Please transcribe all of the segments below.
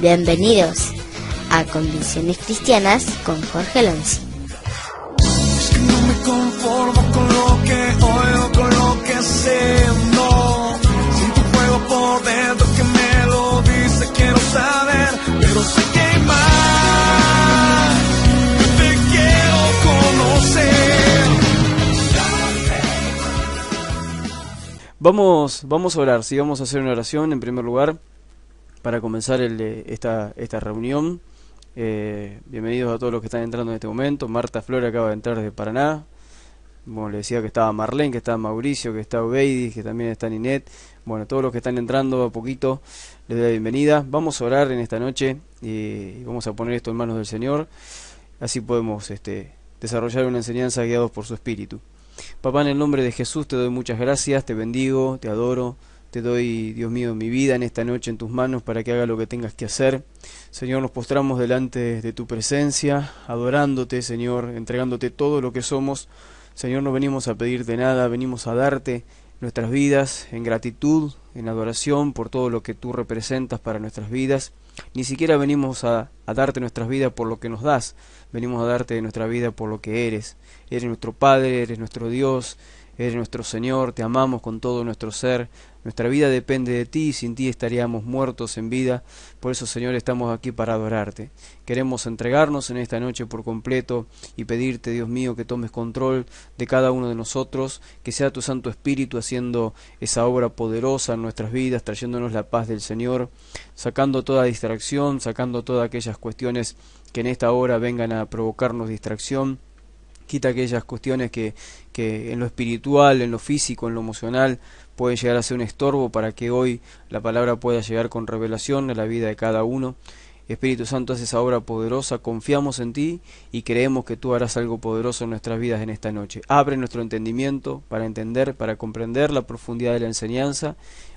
Bienvenidos a Convicciones Cristianas con Jorge Lanci. Es que no me conformo con lo que oigo, con lo que sé, no. Siento fuego por dentro que me lo dice, quiero saber, pero sé que hay más. Te quiero conocer. Vamos a orar, sí, vamos a hacer una oración en primer lugar para comenzar esta reunión. Bienvenidos a todos los que están entrando en este momento. Marta Flor acaba de entrar desde Paraná. Bueno, le decía que estaba Marlene, que estaba Mauricio, que está Obeidis, que también está Ninet. Bueno, todos los que están entrando a poquito, les doy la bienvenida. Vamos a orar en esta noche y vamos a poner esto en manos del Señor. Así podemos desarrollar una enseñanza guiados por su Espíritu. Papá, en el nombre de Jesús te doy muchas gracias, te bendigo, te adoro. Te doy, Dios mío, mi vida en esta noche en tus manos para que haga lo que tengas que hacer. Señor, nos postramos delante de tu presencia, adorándote, Señor, entregándote todo lo que somos. Señor, no venimos a pedirte nada, venimos a darte nuestras vidas en gratitud, en adoración por todo lo que tú representas para nuestras vidas. Ni siquiera venimos a darte nuestras vidas por lo que nos das, venimos a darte nuestra vida por lo que eres. Eres nuestro Padre, eres nuestro Dios, eres nuestro Señor, te amamos con todo nuestro ser. Nuestra vida depende de ti y sin ti estaríamos muertos en vida. Por eso, Señor, estamos aquí para adorarte. Queremos entregarnos en esta noche por completo y pedirte, Dios mío, que tomes control de cada uno de nosotros, que sea tu Santo Espíritu haciendo esa obra poderosa en nuestras vidas, trayéndonos la paz del Señor, sacando toda distracción, sacando todas aquellas cuestiones que en esta hora vengan a provocarnos distracción. Quita aquellas cuestiones que en lo espiritual, en lo físico, en lo emocional, pueden llegar a ser un estorbo para que hoy la palabra pueda llegar con revelación a la vida de cada uno. Espíritu Santo, haz esa obra poderosa, confiamos en ti y creemos que tú harás algo poderoso en nuestras vidas en esta noche. Abre nuestro entendimiento para entender, para comprender la profundidad de la enseñanza.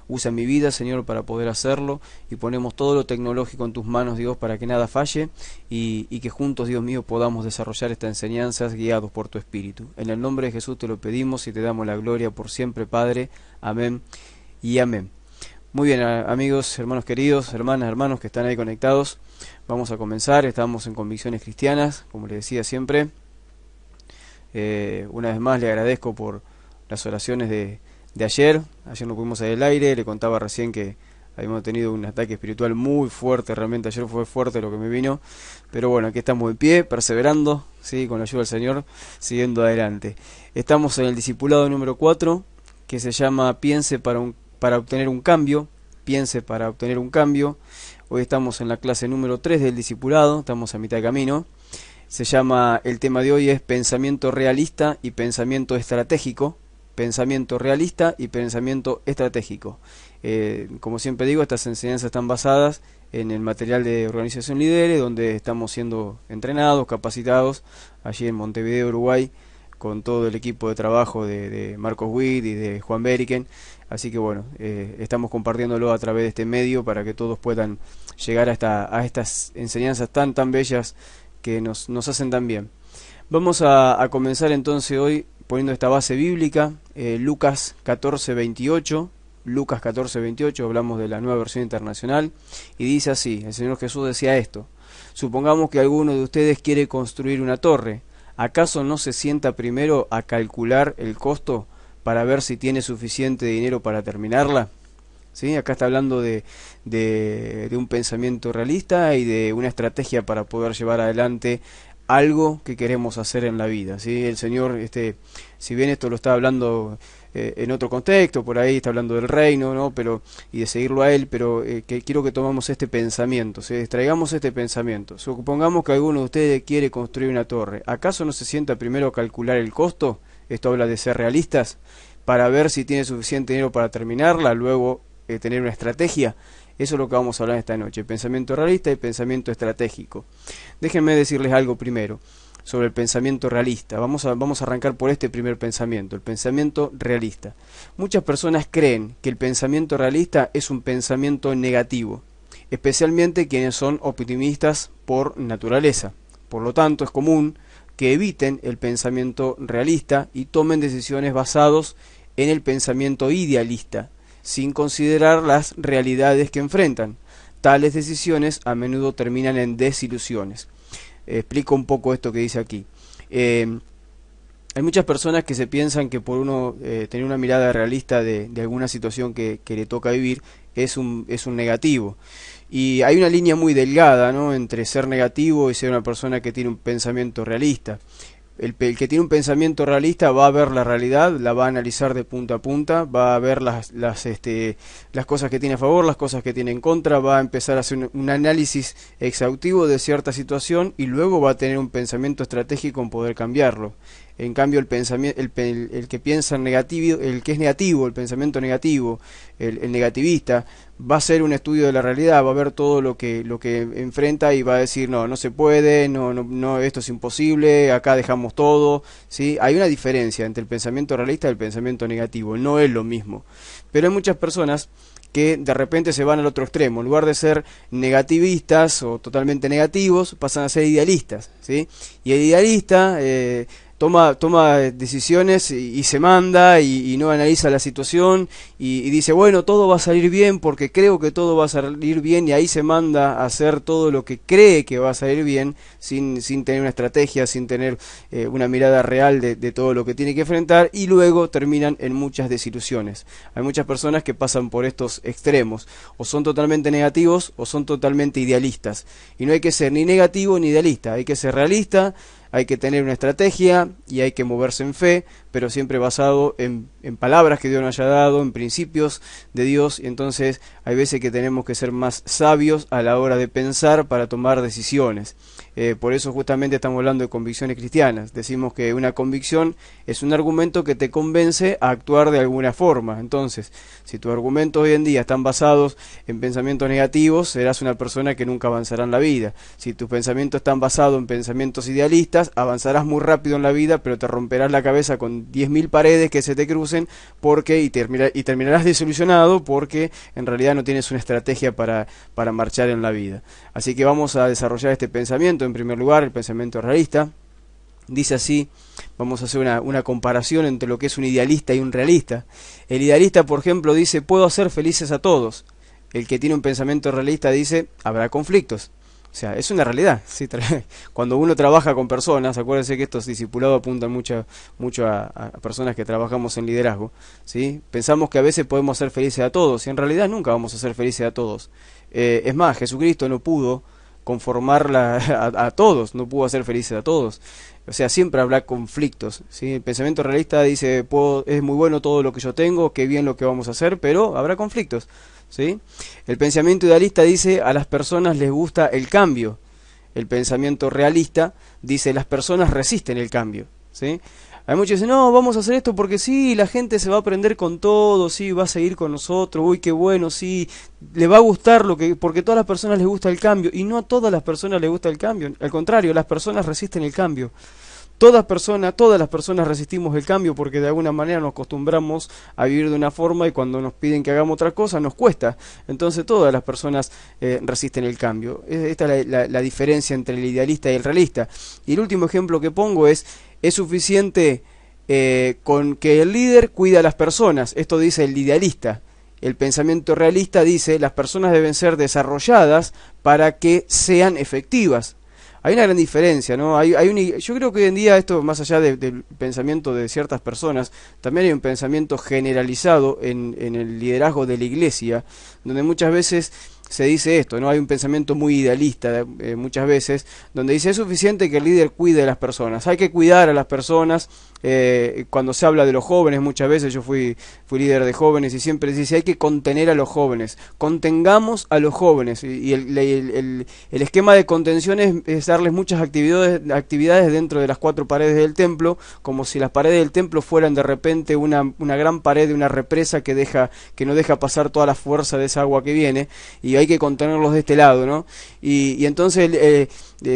Usa mi vida, Señor, para poder hacerlo y ponemos todo lo tecnológico en tus manos, Dios, para que nada falle y que juntos, Dios mío, podamos desarrollar estas enseñanzas guiados por tu Espíritu. En el nombre de Jesús te lo pedimos y te damos la gloria por siempre, Padre. Amén y amén. Muy bien, amigos, hermanos queridos, hermanas, hermanos que están ahí conectados, vamos a comenzar. Estamos en Convicciones Cristianas, como les decía siempre. Una vez más le agradezco por las oraciones de ayer no pudimos salir al aire. Le contaba recién que habíamos tenido un ataque espiritual muy fuerte, realmente ayer fue fuerte lo que me vino, pero bueno, aquí estamos en pie, perseverando, ¿sí? Con la ayuda del Señor, siguiendo adelante. Estamos en el discipulado número 4, que se llama Piense para obtener un cambio, piense para obtener un cambio. Hoy estamos en la clase número 3 del discipulado, estamos a mitad de camino. Se llama, el tema de hoy es pensamiento realista y pensamiento estratégico. Pensamiento realista y pensamiento estratégico. Como siempre digo, estas enseñanzas están basadas en el material de Organización Lidere, donde estamos siendo entrenados, capacitados, allí en Montevideo, Uruguay, con todo el equipo de trabajo de Marcos Witt y de Juan Beriken. Así que bueno, estamos compartiéndolo a través de este medio para que todos puedan llegar a estas enseñanzas tan bellas que nos hacen tan bien. Vamos a comenzar entonces hoy poniendo esta base bíblica, Lucas 14:28, Lucas 14:28, hablamos de la Nueva Versión Internacional, y dice así, el Señor Jesús decía esto: supongamos que alguno de ustedes quiere construir una torre, ¿acaso no se sienta primero a calcular el costo para ver si tiene suficiente dinero para terminarla? ¿Sí? Acá está hablando de un pensamiento realista y de una estrategia para poder llevar adelante algo que queremos hacer en la vida, ¿sí? El Señor, si bien esto lo está hablando en otro contexto, por ahí está hablando del reino, ¿no? Pero, y de seguirlo a Él, pero que quiero que tomemos este pensamiento, ¿sí? Extraigamos este pensamiento. Supongamos que alguno de ustedes quiere construir una torre. ¿Acaso no se sienta primero a calcular el costo? Esto habla de ser realistas, para ver si tiene suficiente dinero para terminarla, luego tener una estrategia. Eso es lo que vamos a hablar esta noche, pensamiento realista y pensamiento estratégico. Déjenme decirles algo primero sobre el pensamiento realista. Vamos a arrancar por este primer pensamiento, el pensamiento realista. Muchas personas creen que el pensamiento realista es un pensamiento negativo, especialmente quienes son optimistas por naturaleza. Por lo tanto, es común que eviten el pensamiento realista y tomen decisiones basadas en el pensamiento idealista, sin considerar las realidades que enfrentan. tales decisiones a menudo terminan en desilusiones. Explico un poco esto que dice aquí. Hay muchas personas que se piensan que por uno tener una mirada realista de alguna situación que le toca vivir es un negativo. Y hay una línea muy delgada, ¿no?, entre ser negativo y ser una persona que tiene un pensamiento realista. El que tiene un pensamiento realista va a ver la realidad, la va a analizar de punta a punta, va a ver las cosas que tiene a favor, las cosas que tiene en contra, va a empezar a hacer un análisis exhaustivo de cierta situación y luego va a tener un pensamiento estratégico en poder cambiarlo. En cambio, el que piensa en negativo, el que es negativo, el pensamiento negativo, el negativista, va a hacer un estudio de la realidad, va a ver todo lo que enfrenta y va a decir no se puede, no, esto es imposible, acá dejamos todo, ¿sí? Hay una diferencia entre el pensamiento realista y el pensamiento negativo, no es lo mismo. Pero hay muchas personas que de repente se van al otro extremo, en lugar de ser negativistas o totalmente negativos, pasan a ser idealistas, ¿sí? Y el idealista toma decisiones y se manda y no analiza la situación y dice, bueno, todo va a salir bien porque creo que todo va a salir bien, y ahí se manda a hacer todo lo que cree que va a salir bien sin tener una estrategia, sin tener una mirada real de todo lo que tiene que enfrentar, y luego terminan en muchas desilusiones. Hay muchas personas que pasan por estos extremos, o son totalmente negativos o son totalmente idealistas, y no hay que ser ni negativo ni idealista, hay que ser realista. Hay que tener una estrategia y hay que moverse en fe, pero siempre basado en palabras que Dios nos haya dado, en principios de Dios. Entonces hay veces que tenemos que ser más sabios a la hora de pensar para tomar decisiones. Por eso justamente estamos hablando de convicciones cristianas. Decimos que una convicción es un argumento que te convence a actuar de alguna forma. Entonces, si tus argumentos hoy en día están basados en pensamientos negativos, serás una persona que nunca avanzará en la vida. Si tus pensamientos están basados en pensamientos idealistas, avanzarás muy rápido en la vida, pero te romperás la cabeza con 10.000 paredes que se te crucen y terminarás desilusionado porque en realidad no tienes una estrategia para marchar en la vida. Así que vamos a desarrollar este pensamiento. En primer lugar, el pensamiento realista. Dice así, vamos a hacer una comparación entre lo que es un idealista y un realista. El idealista, por ejemplo, dice, puedo hacer felices a todos. El que tiene un pensamiento realista dice, habrá conflictos. O sea, es una realidad, ¿sí? Cuando uno trabaja con personas, acuérdense que estos discipulados apuntan mucho a personas que trabajamos en liderazgo, ¿sí? Pensamos que a veces podemos ser felices a todos, y en realidad nunca vamos a ser felices a todos. Es más, Jesucristo no pudo conformar a todos, no pudo hacer felices a todos. O sea, siempre habrá conflictos, ¿sí? El pensamiento realista dice, es muy bueno todo lo que yo tengo, qué bien lo que vamos a hacer, pero habrá conflictos. ¿Sí? El pensamiento idealista dice, a las personas les gusta el cambio. El pensamiento realista dice, las personas resisten el cambio. ¿Sí? Hay muchos que dicen, no, vamos a hacer esto porque sí, la gente se va a aprender con todo, sí, va a seguir con nosotros, uy, qué bueno, sí, le va a gustar porque a todas las personas les gusta el cambio, y no a todas las personas les gusta el cambio, al contrario, las personas resisten el cambio. Todas las personas resistimos el cambio porque de alguna manera nos acostumbramos a vivir de una forma y cuando nos piden que hagamos otra cosa nos cuesta. Entonces todas las personas resisten el cambio. Esta es la diferencia entre el idealista y el realista. Y el último ejemplo que pongo es suficiente con que el líder cuida a las personas. Esto dice el idealista. El pensamiento realista dice, las personas deben ser desarrolladas para que sean efectivas. Hay una gran diferencia, ¿no? Yo creo que hoy en día esto, más allá del pensamiento de ciertas personas, también hay un pensamiento generalizado en el liderazgo de la iglesia, donde muchas veces se dice esto, ¿no? Hay un pensamiento muy idealista muchas veces, donde dice, es suficiente que el líder cuide a las personas, hay que cuidar a las personas. Cuando se habla de los jóvenes, muchas veces yo fui líder de jóvenes y siempre se dice, hay que contener a los jóvenes, contengamos a los jóvenes, y el esquema de contención es darles muchas actividades dentro de las cuatro paredes del templo, como si las paredes del templo fueran de repente una gran pared de una represa que no deja pasar toda la fuerza de esa agua que viene, y hay que contenerlos de este lado, ¿no? Y entonces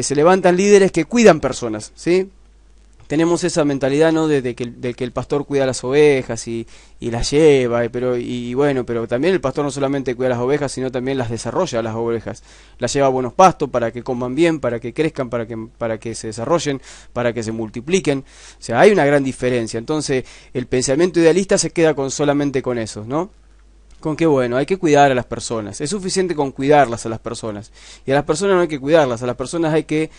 se levantan líderes que cuidan personas, ¿sí? Tenemos esa mentalidad, ¿no?, de que el pastor cuida las ovejas y las lleva, pero también el pastor no solamente cuida las ovejas, sino también las desarrolla, las ovejas. Las lleva a buenos pastos para que coman bien, para que crezcan, para que se desarrollen, para que se multipliquen. O sea, hay una gran diferencia. Entonces, el pensamiento idealista se queda solamente con eso, ¿no? Con que bueno, hay que cuidar a las personas. Es suficiente con cuidarlas a las personas. Y a las personas no hay que cuidarlas, a las personas hay que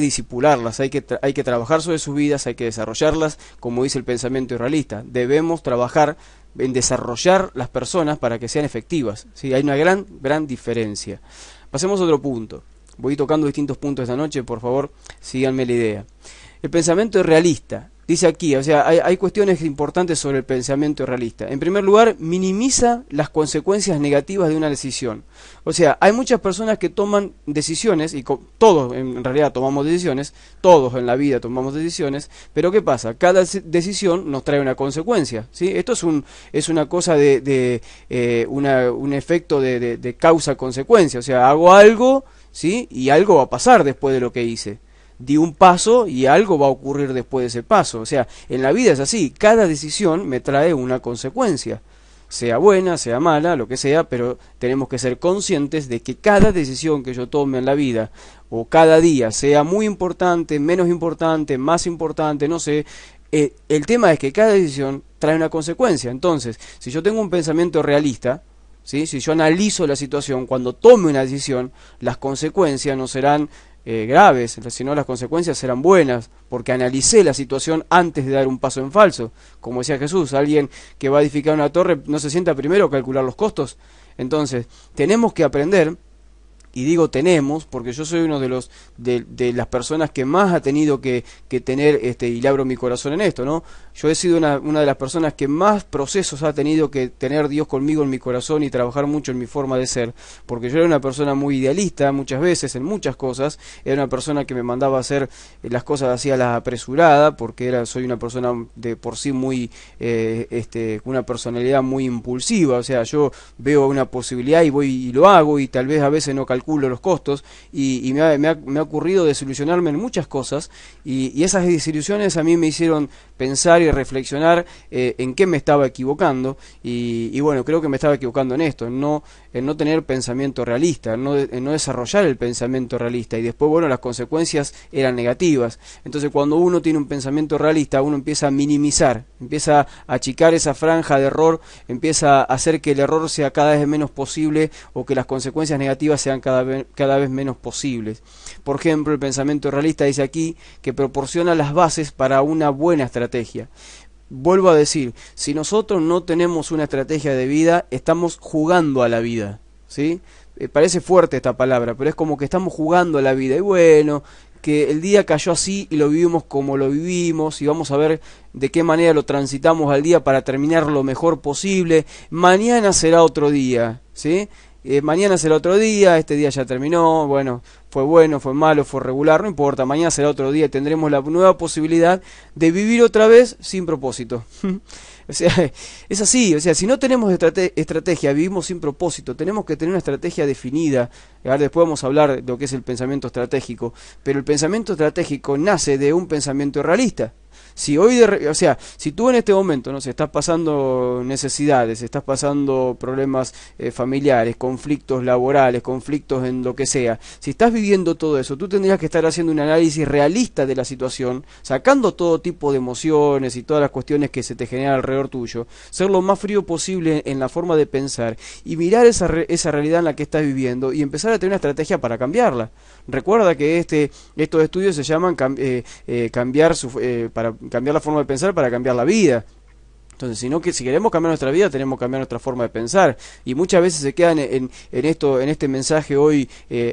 disipularlas, hay que trabajar sobre sus vidas, hay que desarrollarlas, como dice el pensamiento irrealista. Debemos trabajar en desarrollar las personas para que sean efectivas. ¿Sí? Hay una gran diferencia. Pasemos a otro punto. Voy tocando distintos puntos esta noche, por favor, síganme la idea. El pensamiento irrealista. Dice aquí, o sea, hay cuestiones importantes sobre el pensamiento realista. En primer lugar, minimiza las consecuencias negativas de una decisión. O sea, hay muchas personas que toman decisiones, y todos en realidad tomamos decisiones, todos en la vida tomamos decisiones, pero ¿qué pasa? Cada decisión nos trae una consecuencia, ¿sí? Esto es una cosa de un efecto de causa-consecuencia. O sea, hago algo, ¿sí? Y algo va a pasar después de lo que hice. Di un paso y algo va a ocurrir después de ese paso. O sea, en la vida es así, cada decisión me trae una consecuencia, sea buena, sea mala, lo que sea, pero tenemos que ser conscientes de que cada decisión que yo tome en la vida, o cada día, sea muy importante, menos importante, más importante, no sé, el tema es que cada decisión trae una consecuencia. Entonces, si yo tengo un pensamiento realista, ¿sí? Si yo analizo la situación, cuando tome una decisión, las consecuencias no serán graves, sino las consecuencias serán buenas, porque analicé la situación antes de dar un paso en falso. Como decía Jesús, alguien que va a edificar una torre no se sienta primero a calcular los costos. Entonces, tenemos que aprender, y digo tenemos, porque yo soy uno de las personas que más ha tenido que tener, y le abro mi corazón en esto, ¿no? Yo he sido una de las personas que más procesos ha tenido que tener Dios conmigo en mi corazón y trabajar mucho en mi forma de ser, porque yo era una persona muy idealista muchas veces, en muchas cosas, era una persona que me mandaba hacer las cosas así a la apresurada, porque soy una persona de por sí muy, una personalidad muy impulsiva. O sea, yo veo una posibilidad y voy y lo hago, y tal vez a veces no calculo los costos, y me ha ocurrido desilusionarme en muchas cosas, y esas desilusiones a mí me hicieron pensar y reflexionar en qué me estaba equivocando, y bueno, creo que me estaba equivocando en esto, en no tener pensamiento realista, en no desarrollar el pensamiento realista, y después, bueno, las consecuencias eran negativas. Entonces, cuando uno tiene un pensamiento realista, uno empieza a minimizar, empieza a achicar esa franja de error, empieza a hacer que el error sea cada vez menos posible, o que las consecuencias negativas sean cada vez menos posibles. Por ejemplo, el pensamiento realista dice aquí que proporciona las bases para una buena estrategia. Vuelvo a decir, si nosotros no tenemos una estrategia de vida, estamos jugando a la vida, ¿sí? Parece fuerte esta palabra, pero es como que estamos jugando a la vida, y bueno, que el día cayó así y lo vivimos como lo vivimos, y vamos a ver de qué manera lo transitamos al día para terminar lo mejor posible. Mañana será otro día, ¿sí? Mañana será otro día, este día ya terminó, bueno, fue malo, fue regular, no importa, mañana será otro día, tendremos la nueva posibilidad de vivir otra vez sin propósito. O sea, es así. O sea, si no tenemos estrategia, vivimos sin propósito. Tenemos que tener una estrategia definida. Ahora después vamos a hablar de lo que es el pensamiento estratégico, pero el pensamiento estratégico nace de un pensamiento realista. Si hoy, o sea, si tú en este momento, no sé, estás pasando necesidades, estás pasando problemas familiares, conflictos laborales, conflictos en lo que sea, si estás viviendo todo eso, tú tendrías que estar haciendo un análisis realista de la situación, sacando todo tipo de emociones y todas las cuestiones que se te generan alrededor tuyo, ser lo más frío posible en la forma de pensar y mirar esa realidad en la que estás viviendo y empezar a tener una estrategia para cambiarla. Recuerda que estos estudios se llaman cambiar la forma de pensar para cambiar la vida. Entonces, si queremos cambiar nuestra vida, tenemos que cambiar nuestra forma de pensar. Y muchas veces se quedan en este mensaje hoy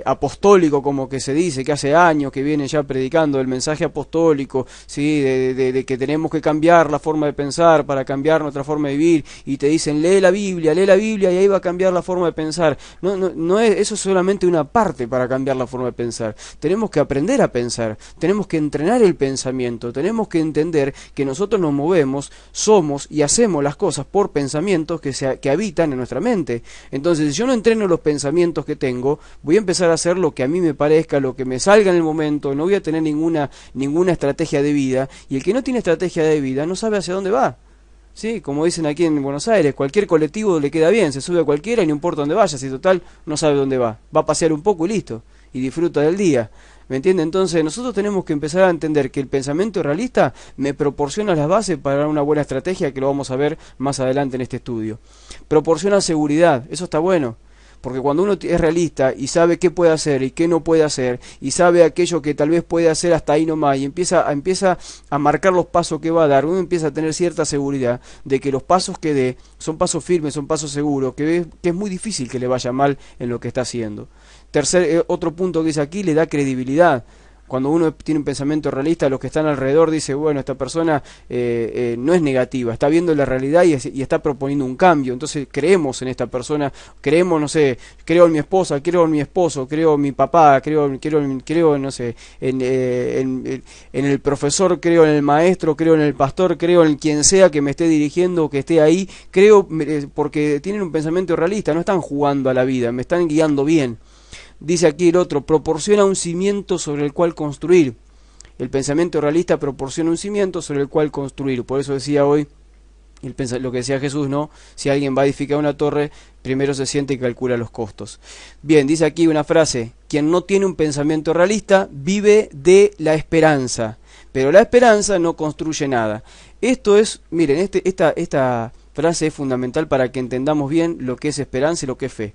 apostólico, como que se dice, que hace años que vienen ya predicando el mensaje apostólico, ¿sí? de que tenemos que cambiar la forma de pensar para cambiar nuestra forma de vivir. Y te dicen, lee la Biblia, y ahí va a cambiar la forma de pensar. No es eso, es solamente una parte para cambiar la forma de pensar. Tenemos que aprender a pensar, tenemos que entrenar el pensamiento, tenemos que entender que nosotros nos movemos, somos y hacemos las cosas por pensamientos que habitan en nuestra mente. Entonces, si yo no entreno los pensamientos que tengo, voy a empezar a hacer lo que a mí me parezca, lo que me salga en el momento, no voy a tener ninguna estrategia de vida, y el que no tiene estrategia de vida no sabe hacia dónde va. Sí, como dicen aquí en Buenos Aires, cualquier colectivo le queda bien, se sube a cualquiera y no importa dónde vaya, si total no sabe dónde va a pasear un poco y listo. y disfruta del día. ¿Me entiende? Entonces nosotros tenemos que empezar a entender que el pensamiento realista me proporciona las bases para una buena estrategia, que lo vamos a ver más adelante en este estudio. Proporciona seguridad, eso está bueno, porque cuando uno es realista y sabe qué puede hacer y qué no puede hacer, y sabe aquello que tal vez puede hacer hasta ahí nomás, y empieza a marcar los pasos que va a dar, uno empieza a tener cierta seguridad de que los pasos que dé son pasos firmes, son pasos seguros, que es muy difícil que le vaya mal en lo que está haciendo. Tercer, otro punto que dice aquí, le da credibilidad. Cuando uno tiene un pensamiento realista, los que están alrededor dicen, bueno, esta persona no es negativa, está viendo la realidad y está proponiendo un cambio. Entonces creemos en esta persona, creemos, no sé, creo en mi esposa, creo en mi esposo, creo en mi papá, creo no sé, en el profesor, creo en el maestro, creo en el pastor, creo en quien sea que me esté dirigiendo, que esté ahí. Creo porque tienen un pensamiento realista, no están jugando a la vida, me están guiando bien. Dice aquí el otro, proporciona un cimiento sobre el cual construir. El pensamiento realista proporciona un cimiento sobre el cual construir. Por eso decía hoy, lo que decía Jesús, ¿no? Si alguien va a edificar una torre, primero se siente y calcula los costos. Bien, dice aquí una frase, quien no tiene un pensamiento realista vive de la esperanza, pero la esperanza no construye nada. Esto es, miren, esta frase es fundamental para que entendamos bien lo que es esperanza y lo que es fe.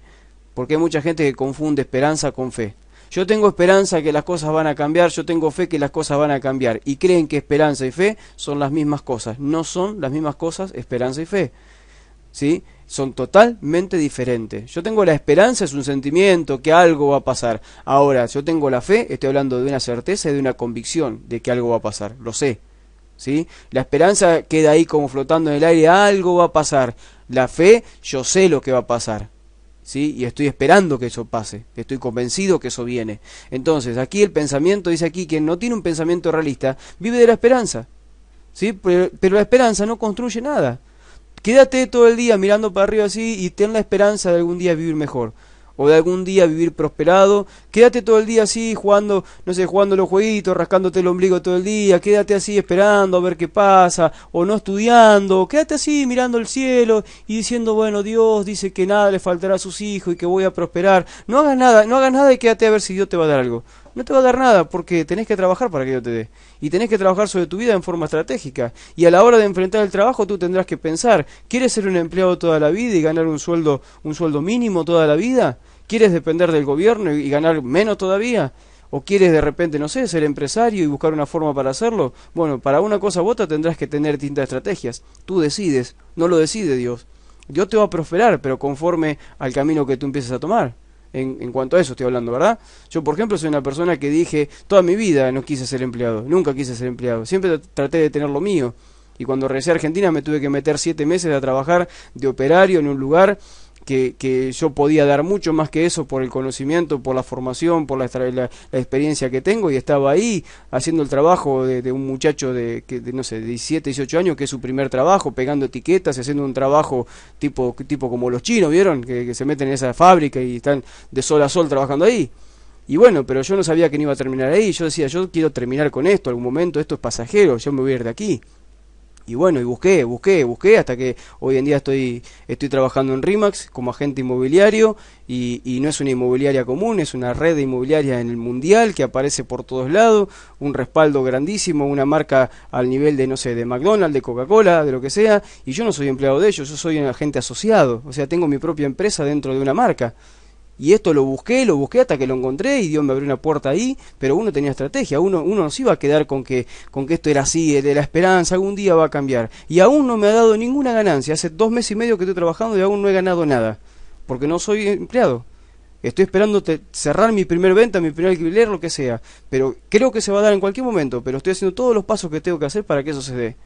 Porque hay mucha gente que confunde esperanza con fe. Yo tengo esperanza que las cosas van a cambiar, yo tengo fe que las cosas van a cambiar. Y creen que esperanza y fe son las mismas cosas. No son las mismas cosas esperanza y fe. ¿Sí? Son totalmente diferentes. Yo tengo la esperanza, es un sentimiento, que algo va a pasar. Ahora, yo tengo la fe, estoy hablando de una certeza y de una convicción de que algo va a pasar. Lo sé. ¿Sí? La esperanza queda ahí como flotando en el aire, algo va a pasar. La fe, yo sé lo que va a pasar. ¿Sí? Y estoy esperando que eso pase, estoy convencido que eso viene. Entonces, aquí el pensamiento, dice aquí, quien no tiene un pensamiento realista, vive de la esperanza, ¿sí? Pero la esperanza no construye nada. Quédate todo el día mirando para arriba así y ten la esperanza de algún día vivir mejor, o de algún día vivir prosperado. Quédate todo el día así, jugando, no sé, jugando los jueguitos, rascándote el ombligo todo el día, quédate así esperando a ver qué pasa, o no estudiando, quédate así mirando el cielo y diciendo, bueno, Dios dice que nada le faltará a sus hijos y que voy a prosperar. No hagas nada, no hagas nada y quédate a ver si Dios te va a dar algo. No te va a dar nada porque tenés que trabajar para que Dios te dé. Y tenés que trabajar sobre tu vida en forma estratégica. Y a la hora de enfrentar el trabajo tú tendrás que pensar, ¿quieres ser un empleado toda la vida y ganar un sueldo mínimo toda la vida? ¿Quieres depender del gobierno y ganar menos todavía? ¿O quieres de repente, no sé, ser empresario y buscar una forma para hacerlo? Bueno, para una cosa u otra tendrás que tener distintas estrategias. Tú decides, no lo decide Dios. Dios te va a prosperar, pero conforme al camino que tú empieces a tomar. En cuanto a eso estoy hablando, ¿verdad? Yo, por ejemplo, soy una persona que dije, toda mi vida no quise ser empleado, nunca quise ser empleado, siempre traté de tener lo mío. Y cuando regresé a Argentina me tuve que meter 7 meses a trabajar de operario en un lugar que yo podía dar mucho más que eso por el conocimiento, por la formación, por la experiencia que tengo, y estaba ahí haciendo el trabajo de un muchacho de no sé, de 17, 18 años, que es su primer trabajo, pegando etiquetas, haciendo un trabajo tipo como los chinos, ¿vieron? Que se meten en esa fábrica y están de sol a sol trabajando ahí. Y bueno, pero yo no sabía que no iba a terminar ahí, yo decía, yo quiero terminar con esto, algún momento, esto es pasajero, yo me voy a ir de aquí. Y bueno, y busqué hasta que hoy en día estoy trabajando en Remax como agente inmobiliario, y no es una inmobiliaria común, es una red de inmobiliaria en el mundial que aparece por todos lados, un respaldo grandísimo, una marca al nivel de, no sé, de McDonald's, de Coca-Cola, de lo que sea, y yo no soy empleado de ellos, yo soy un agente asociado, o sea, tengo mi propia empresa dentro de una marca. Y esto lo busqué hasta que lo encontré, y Dios me abrió una puerta ahí, pero uno tenía estrategia, uno no se iba a quedar con que esto era así, de la esperanza, algún día va a cambiar. Y aún no me ha dado ninguna ganancia, hace 2 meses y medio que estoy trabajando y aún no he ganado nada, porque no soy empleado. Estoy esperando cerrar mi primer venta, mi primer alquiler, lo que sea, pero creo que se va a dar en cualquier momento, pero estoy haciendo todos los pasos que tengo que hacer para que eso se dé.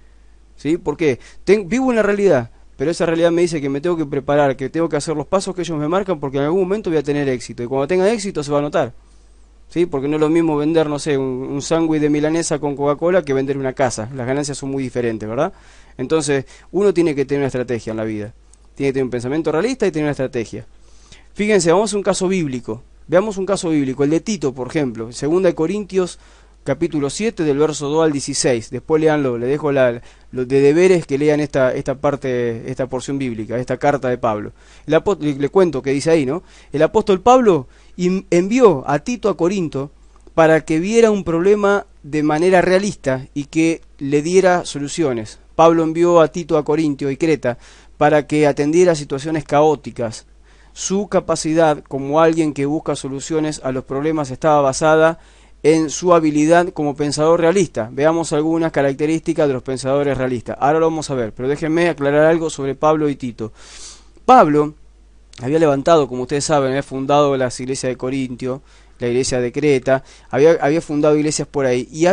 ¿Sí? Porque vivo una realidad. Pero esa realidad me dice que me tengo que preparar, que tengo que hacer los pasos que ellos me marcan, porque en algún momento voy a tener éxito. Y cuando tenga éxito se va a notar. ¿Sí? Porque no es lo mismo vender, no sé, un sándwich de milanesa con Coca-Cola que vender una casa. Las ganancias son muy diferentes, ¿verdad? Entonces, uno tiene que tener una estrategia en la vida. Tiene que tener un pensamiento realista y tener una estrategia. Fíjense, vamos a un caso bíblico. Veamos un caso bíblico, el de Tito, por ejemplo. 2 Corintios capítulo 7 del verso 2 al 16. Después leanlo, le dejo los de deberes que lean esta parte, esta porción bíblica, esta carta de Pablo. Le cuento que dice ahí, ¿no? El apóstol Pablo envió a Tito a Corinto para que viera un problema de manera realista y que le diera soluciones. Pablo envió a Tito a Corintio y Creta para que atendiera situaciones caóticas. Su capacidad como alguien que busca soluciones a los problemas estaba basada en su habilidad como pensador realista. Veamos algunas características de los pensadores realistas. Ahora lo vamos a ver, pero déjenme aclarar algo sobre Pablo y Tito. Pablo había levantado, como ustedes saben, había fundado las iglesias de Corintio, la iglesia de Creta, había fundado iglesias por ahí, y le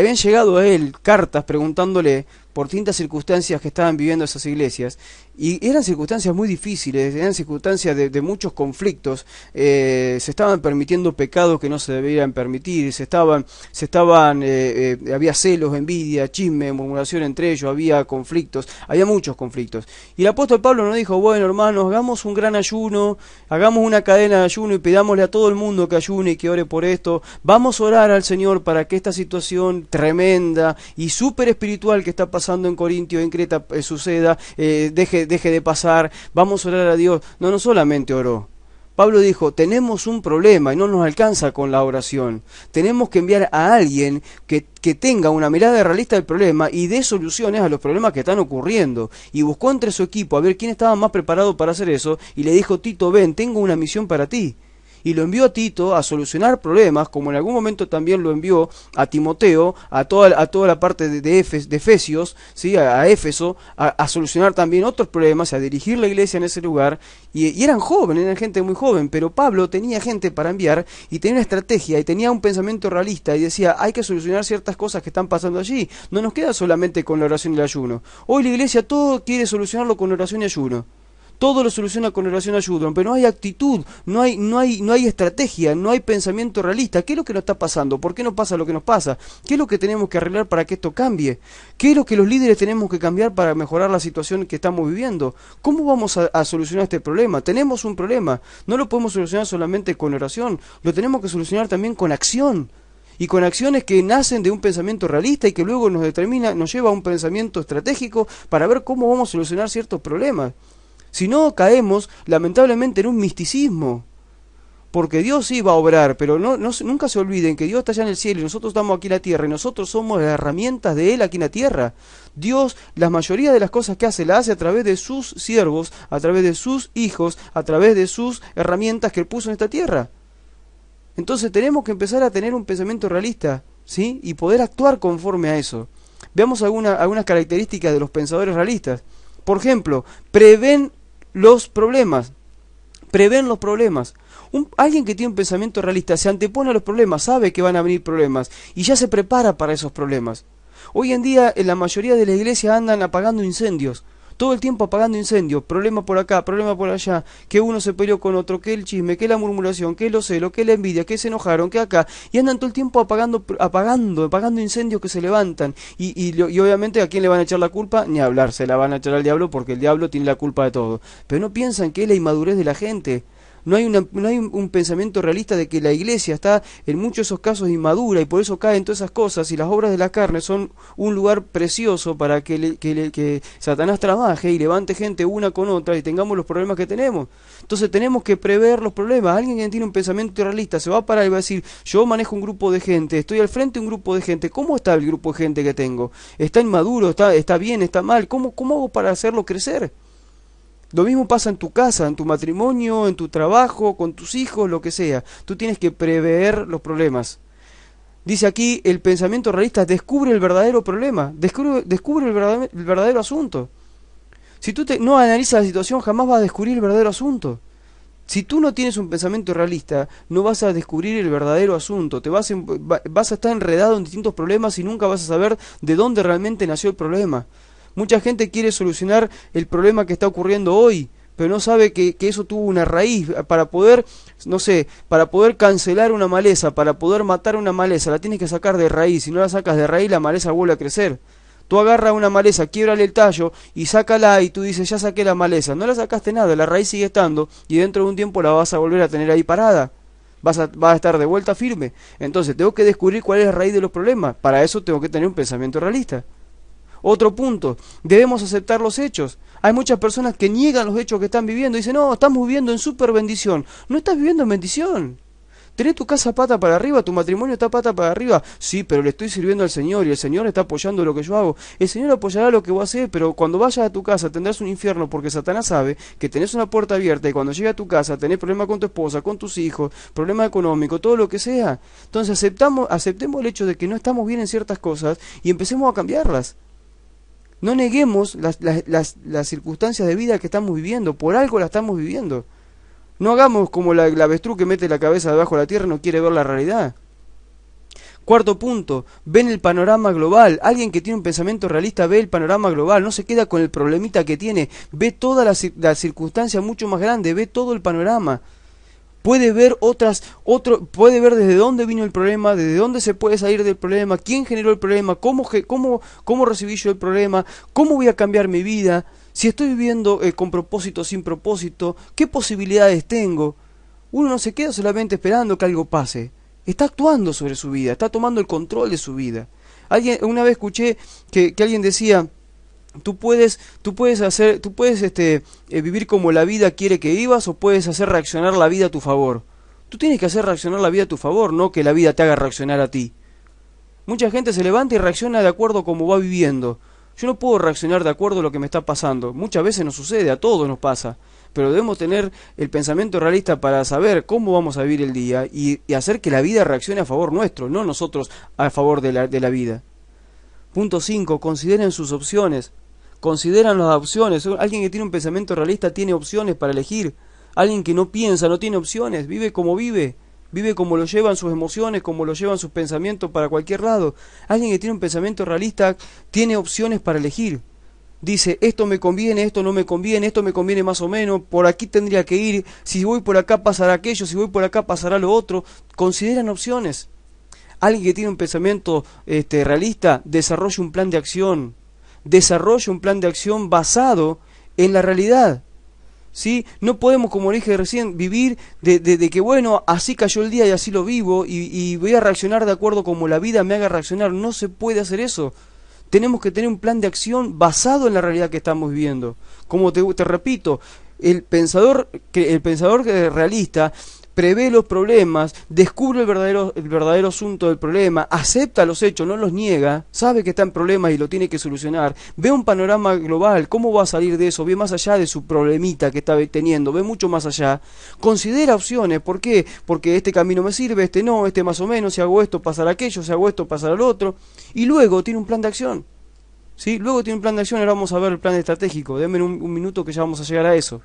habían llegado a él cartas preguntándole por distintas circunstancias que estaban viviendo esas iglesias, y eran circunstancias muy difíciles, eran circunstancias de muchos conflictos, se estaban permitiendo pecados que no se debían permitir, había celos, envidia, chisme, murmuración entre ellos, había conflictos, había muchos conflictos. Y el apóstol Pablo nos dijo: bueno, hermanos, hagamos un gran ayuno, hagamos una cadena de ayuno y pidámosle a todo el mundo que ayune y que ore por esto, vamos a orar al Señor para que esta situación tremenda y súper espiritual que está pasando en Corintio, en Creta, suceda, deje de pasar, vamos a orar a Dios. No solamente oró. Pablo dijo: tenemos un problema y no nos alcanza con la oración. Tenemos que enviar a alguien que tenga una mirada realista del problema y dé soluciones a los problemas que están ocurriendo. Y buscó entre su equipo a ver quién estaba más preparado para hacer eso, y le dijo: Tito, ven, tengo una misión para ti. Y lo envió a Tito a solucionar problemas, como en algún momento también lo envió a Timoteo, a toda la parte de Efesios, ¿sí? a Éfeso, a solucionar también otros problemas, a dirigir la iglesia en ese lugar. Y eran jóvenes, eran gente muy joven, pero Pablo tenía gente para enviar, y tenía una estrategia, y tenía un pensamiento realista, y decía: hay que solucionar ciertas cosas que están pasando allí, no nos queda solamente con la oración y el ayuno. Hoy la iglesia todo quiere solucionarlo con oración y ayuno. Todo lo soluciona con oración y ayuno, pero no hay actitud, no hay estrategia, no hay pensamiento realista. ¿Qué es lo que nos está pasando? ¿Por qué nos pasa lo que nos pasa? ¿Qué es lo que tenemos que arreglar para que esto cambie? ¿Qué es lo que los líderes tenemos que cambiar para mejorar la situación que estamos viviendo? ¿Cómo vamos a solucionar este problema? Tenemos un problema, no lo podemos solucionar solamente con oración, lo tenemos que solucionar también con acción. Y con acciones que nacen de un pensamiento realista y que luego nos lleva a un pensamiento estratégico para ver cómo vamos a solucionar ciertos problemas. Si no, caemos lamentablemente en un misticismo, porque Dios sí va a obrar, pero nunca se olviden que Dios está allá en el cielo y nosotros estamos aquí en la tierra, y nosotros somos las herramientas de Él aquí en la tierra. Dios, la mayoría de las cosas que hace, la hace a través de sus siervos, a través de sus hijos, a través de sus herramientas que Él puso en esta tierra. Entonces tenemos que empezar a tener un pensamiento realista, ¿sí? Y poder actuar conforme a eso. Veamos algunas características de los pensadores realistas. Por ejemplo, prevén los problemas. Alguien que tiene un pensamiento realista se antepone a los problemas, sabe que van a venir problemas y ya se prepara para esos problemas. Hoy en día en la mayoría de las iglesias andan apagando incendios, todo el tiempo apagando incendios, problema por acá, problema por allá, que uno se peleó con otro, que el chisme, que la murmuración, que los celos, que la envidia, que se enojaron, que acá, y andan todo el tiempo apagando incendios que se levantan, y obviamente a quién le van a echar la culpa, ni hablar, se la van a echar al diablo porque el diablo tiene la culpa de todo, pero no piensan que es la inmadurez de la gente. No hay un pensamiento realista de que la iglesia está en muchos de esos casos inmadura y por eso caen todas esas cosas, y las obras de la carne son un lugar precioso para que Satanás trabaje y levante gente una con otra y tengamos los problemas que tenemos. Entonces tenemos que prever los problemas. Alguien que tiene un pensamiento realista se va a parar y va a decir: yo manejo un grupo de gente, estoy al frente de un grupo de gente, ¿cómo está el grupo de gente que tengo? ¿Está inmaduro? ¿Está bien? ¿Está mal? ¿Cómo hago para hacerlo crecer? Lo mismo pasa en tu casa, en tu matrimonio, en tu trabajo, con tus hijos, lo que sea. Tú tienes que prever los problemas. Dice aquí, el pensamiento realista descubre el verdadero problema, descubre el verdadero asunto. Si tú no analizas la situación, jamás vas a descubrir el verdadero asunto. Si tú no tienes un pensamiento realista, no vas a descubrir el verdadero asunto. Vas a estar enredado en distintos problemas y nunca vas a saber de dónde realmente nació el problema. Mucha gente quiere solucionar el problema que está ocurriendo hoy, pero no sabe que eso tuvo una raíz. Para poder, no sé, para poder cancelar una maleza, para poder matar una maleza, la tienes que sacar de raíz. Si no la sacas de raíz, la maleza vuelve a crecer. Tú agarras una maleza, quiebrale el tallo y sácala, y tú dices: ya saqué la maleza. No la sacaste nada, la raíz sigue estando y dentro de un tiempo la vas a volver a tener ahí parada. vas a estar de vuelta firme. Entonces tengo que descubrir cuál es la raíz de los problemas. Para eso tengo que tener un pensamiento realista. Otro punto, debemos aceptar los hechos. Hay muchas personas que niegan los hechos que están viviendo. Dicen, no, estamos viviendo en super bendición. No estás viviendo en bendición. Tenés tu casa pata para arriba, tu matrimonio está pata para arriba. Sí, pero le estoy sirviendo al Señor y el Señor está apoyando lo que yo hago. El Señor apoyará lo que vos haces, pero cuando vayas a tu casa tendrás un infierno porque Satanás sabe que tenés una puerta abierta y cuando llegue a tu casa tenés problemas con tu esposa, con tus hijos, problemas económicos, todo lo que sea. Entonces aceptemos el hecho de que no estamos bien en ciertas cosas y empecemos a cambiarlas. No neguemos las circunstancias de vida que estamos viviendo, por algo las estamos viviendo. No hagamos como la avestruz que mete la cabeza debajo de la tierra y no quiere ver la realidad. Cuarto punto, ven el panorama global. Alguien que tiene un pensamiento realista ve el panorama global, no se queda con el problemita que tiene, ve toda la circunstancia mucho más grande, ve todo el panorama. Puede ver puede ver desde dónde vino el problema, desde dónde se puede salir del problema, quién generó el problema, cómo recibí yo el problema, cómo voy a cambiar mi vida, si estoy viviendo con propósito o sin propósito, qué posibilidades tengo. Uno no se queda solamente esperando que algo pase, está actuando sobre su vida, está tomando el control de su vida. Una vez escuché que alguien decía, tú puedes vivir como la vida quiere que vivas o puedes hacer reaccionar la vida a tu favor. Tú tienes que hacer reaccionar la vida a tu favor, no que la vida te haga reaccionar a ti. Mucha gente se levanta y reacciona de acuerdo a cómo va viviendo. Yo no puedo reaccionar de acuerdo a lo que me está pasando. Muchas veces nos sucede, a todos nos pasa. Pero debemos tener el pensamiento realista para saber cómo vamos a vivir el día y hacer que la vida reaccione a favor nuestro, no nosotros a favor de la vida. Punto 5. Consideren sus opciones. Consideran las opciones. Alguien que tiene un pensamiento realista tiene opciones para elegir. Alguien que no piensa no tiene opciones. Vive como vive. Vive como lo llevan sus emociones, como lo llevan sus pensamientos para cualquier lado. Alguien que tiene un pensamiento realista tiene opciones para elegir. Dice, esto me conviene, esto no me conviene, esto me conviene más o menos, por aquí tendría que ir, si voy por acá pasará aquello, si voy por acá pasará lo otro. Consideran opciones. Alguien que tiene un pensamiento realista desarrolla un plan de acción. Desarrolla un plan de acción basado en la realidad. ¿Sí? No podemos, como dije recién, vivir de que, bueno, así cayó el día y así lo vivo y voy a reaccionar de acuerdo como la vida me haga reaccionar. No se puede hacer eso. Tenemos que tener un plan de acción basado en la realidad que estamos viviendo. Como te repito, el pensador realista prevé los problemas, descubre el verdadero asunto del problema, acepta los hechos, no los niega, sabe que está en problemas y lo tiene que solucionar, ve un panorama global, cómo va a salir de eso, ve más allá de su problemita que está teniendo, ve mucho más allá, considera opciones. ¿Por qué? Porque este camino me sirve, este no, este más o menos, si hago esto pasará aquello, si hago esto pasará lo otro, y luego tiene un plan de acción. ¿Sí? Luego tiene un plan de acción, ahora vamos a ver el plan estratégico, denme un minuto que ya vamos a llegar a eso.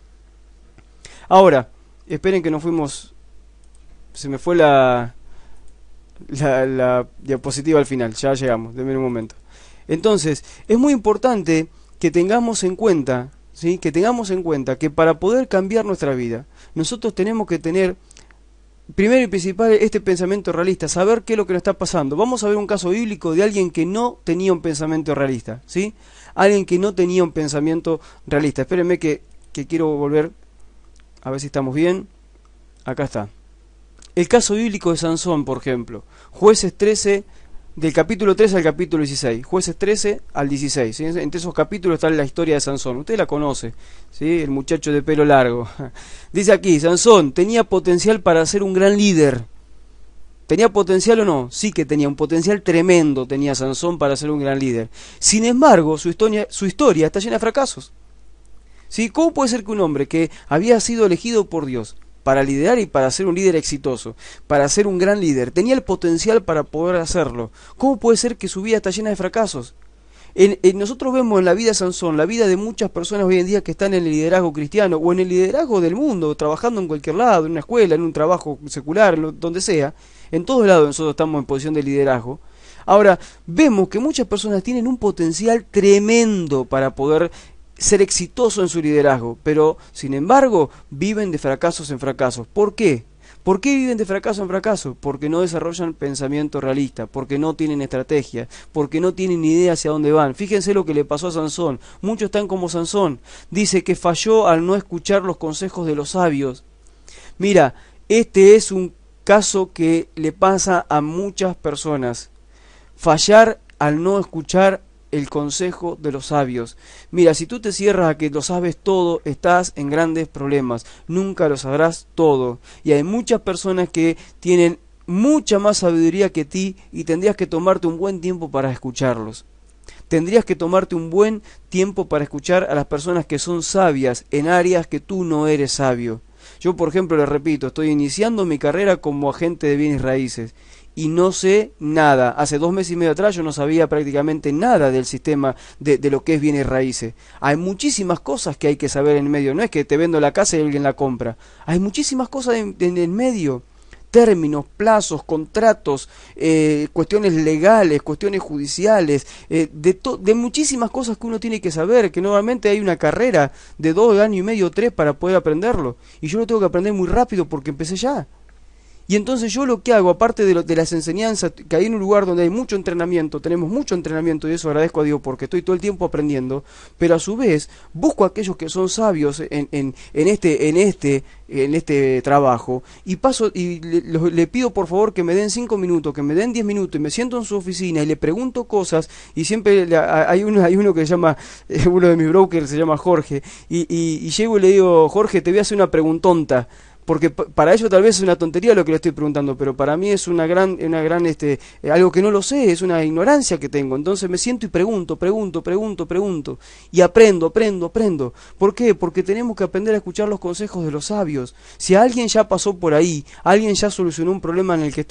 Ahora, esperen que nos fuimos... Se me fue la diapositiva al final, ya llegamos, denme un momento. Entonces, es muy importante que tengamos en cuenta, ¿sí? Que tengamos en cuenta que para poder cambiar nuestra vida, nosotros tenemos que tener, primero y principal, este pensamiento realista, saber qué es lo que nos está pasando. Vamos a ver un caso bíblico de alguien que no tenía un pensamiento realista, ¿sí? Alguien que no tenía un pensamiento realista. Espérenme que quiero volver a ver si estamos bien. Acá está. El caso bíblico de Sansón, por ejemplo, Jueces 13, del capítulo 13 al capítulo 16, Jueces 13 al 16, ¿sí? Entre esos capítulos está la historia de Sansón, usted la conoce, ¿sí? El muchacho de pelo largo. Dice aquí, Sansón tenía potencial para ser un gran líder. ¿Tenía potencial o no? Sí que tenía, un potencial tremendo tenía Sansón para ser un gran líder. Sin embargo, su historia está llena de fracasos. ¿Sí? ¿Cómo puede ser que un hombre que había sido elegido por Dios para liderar y para ser un líder exitoso, para ser un gran líder, tenía el potencial para poder hacerlo? ¿Cómo puede ser que su vida está llena de fracasos? Nosotros vemos en la vida de Sansón, la vida de muchas personas hoy en día que están en el liderazgo cristiano o en el liderazgo del mundo, trabajando en cualquier lado, en una escuela, en un trabajo secular, donde sea, en todos lados nosotros estamos en posición de liderazgo. Ahora, vemos que muchas personas tienen un potencial tremendo para poder ser exitoso en su liderazgo, pero sin embargo viven de fracasos en fracasos. ¿Por qué? ¿Por qué viven de fracaso en fracaso? Porque no desarrollan pensamiento realista, porque no tienen estrategia, porque no tienen idea hacia dónde van. Fíjense lo que le pasó a Sansón. Muchos están como Sansón. Dice que falló al no escuchar los consejos de los sabios. Mira, este es un caso que le pasa a muchas personas. Fallar al no escuchar el consejo de los sabios. Mira, si tú te cierras a que lo sabes todo, estás en grandes problemas. Nunca lo sabrás todo. Y hay muchas personas que tienen mucha más sabiduría que ti y tendrías que tomarte un buen tiempo para escucharlos. Tendrías que tomarte un buen tiempo para escuchar a las personas que son sabias en áreas que tú no eres sabio. Yo, por ejemplo, les repito, estoy iniciando mi carrera como agente de bienes raíces y no sé nada. Hace 2 meses y medio atrás yo no sabía prácticamente nada del sistema de lo que es bienes raíces. Hay muchísimas cosas que hay que saber en medio. No es que te vendo la casa y alguien la compra. Hay muchísimas cosas en el medio. Términos, plazos, contratos, cuestiones legales, cuestiones judiciales, de muchísimas cosas que uno tiene que saber, que normalmente hay una carrera de 2 años y medio o 3 para poder aprenderlo. Y yo lo tengo que aprender muy rápido porque empecé ya. Y entonces yo lo que hago, aparte de las enseñanzas, que hay en un lugar donde hay mucho entrenamiento, tenemos mucho entrenamiento y eso agradezco a Dios porque estoy todo el tiempo aprendiendo, pero a su vez busco a aquellos que son sabios en este trabajo y paso y le pido por favor que me den 5 minutos, que me den 10 minutos y me siento en su oficina y le pregunto cosas y siempre hay uno que se llama, uno de mis brokers se llama Jorge y llego y le digo, Jorge, te voy a hacer una preguntonta. Porque para ellos tal vez es una tontería lo que le estoy preguntando, pero para mí es algo que no lo sé, es una ignorancia que tengo. Entonces me siento y pregunto. Y aprendo. ¿Por qué? Porque tenemos que aprender a escuchar los consejos de los sabios. Si alguien ya pasó por ahí, alguien ya solucionó un problema en el que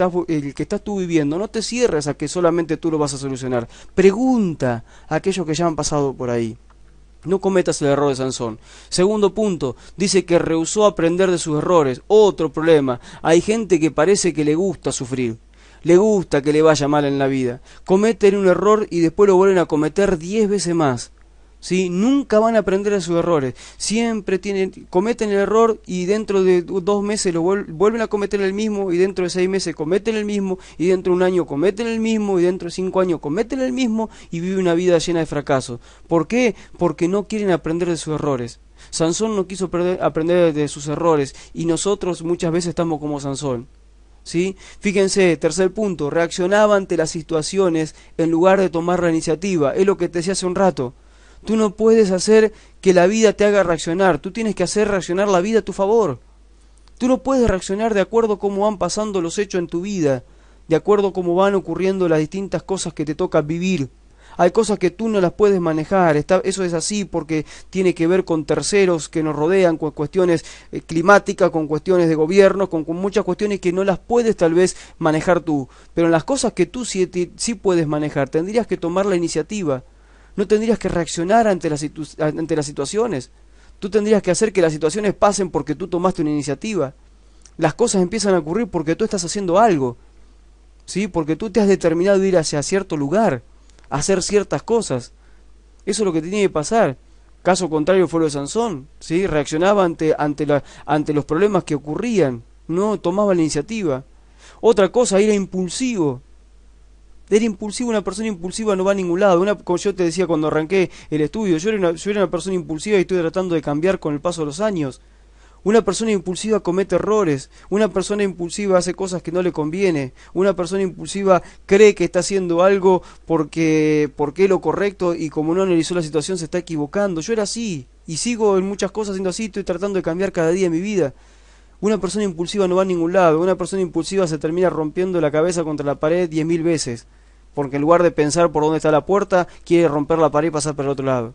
estás tú viviendo, no te cierres a que solamente tú lo vas a solucionar. Pregunta a aquellos que ya han pasado por ahí. No cometas el error de Sansón. Segundo punto, dice que rehusó aprender de sus errores. Otro problema, hay gente que parece que le gusta sufrir. Le gusta que le vaya mal en la vida. Cometen un error y después lo vuelven a cometer 10 veces más. ¿Sí? Nunca van a aprender de sus errores. Siempre cometen el error y dentro de 2 meses lo vuelven a cometer el mismo y dentro de 6 meses cometen el mismo y dentro de 1 año cometen el mismo y dentro de 5 años cometen el mismo y viven una vida llena de fracasos. ¿Por qué? Porque no quieren aprender de sus errores. Sansón no quiso aprender de sus errores y nosotros muchas veces estamos como Sansón. ¿Sí? Fíjense, tercer punto, reaccionaba ante las situaciones en lugar de tomar la iniciativa. Es lo que te decía hace un rato. Tú no puedes hacer que la vida te haga reaccionar. Tú tienes que hacer reaccionar la vida a tu favor. Tú no puedes reaccionar de acuerdo a cómo van pasando los hechos en tu vida, de acuerdo a cómo van ocurriendo las distintas cosas que te toca vivir. Hay cosas que tú no las puedes manejar. Eso es así porque tiene que ver con terceros que nos rodean, con cuestiones climáticas, con cuestiones de gobierno, con muchas cuestiones que no las puedes tal vez manejar tú. Pero en las cosas que tú sí puedes manejar, tendrías que tomar la iniciativa. No tendrías que reaccionar ante las situaciones. Tú tendrías que hacer que las situaciones pasen porque tú tomaste una iniciativa. Las cosas empiezan a ocurrir porque tú estás haciendo algo. ¿Sí? Porque tú te has determinado de ir hacia cierto lugar, hacer ciertas cosas. Eso es lo que tiene que pasar. Caso contrario fue lo de Sansón. ¿Sí? Reaccionaba ante los problemas que ocurrían. No tomaba la iniciativa. Otra cosa, era impulsivo. Era impulsivo, una persona impulsiva no va a ningún lado. Como yo te decía cuando arranqué el estudio, yo era una persona impulsiva y estoy tratando de cambiar con el paso de los años. Una persona impulsiva comete errores, una persona impulsiva hace cosas que no le conviene, una persona impulsiva cree que está haciendo algo porque es lo correcto y como no analizó la situación se está equivocando. Yo era así y sigo en muchas cosas siendo así, estoy tratando de cambiar cada día de mi vida. Una persona impulsiva no va a ningún lado, una persona impulsiva se termina rompiendo la cabeza contra la pared 10.000 veces. Porque en lugar de pensar por dónde está la puerta, quiere romper la pared y pasar por el otro lado.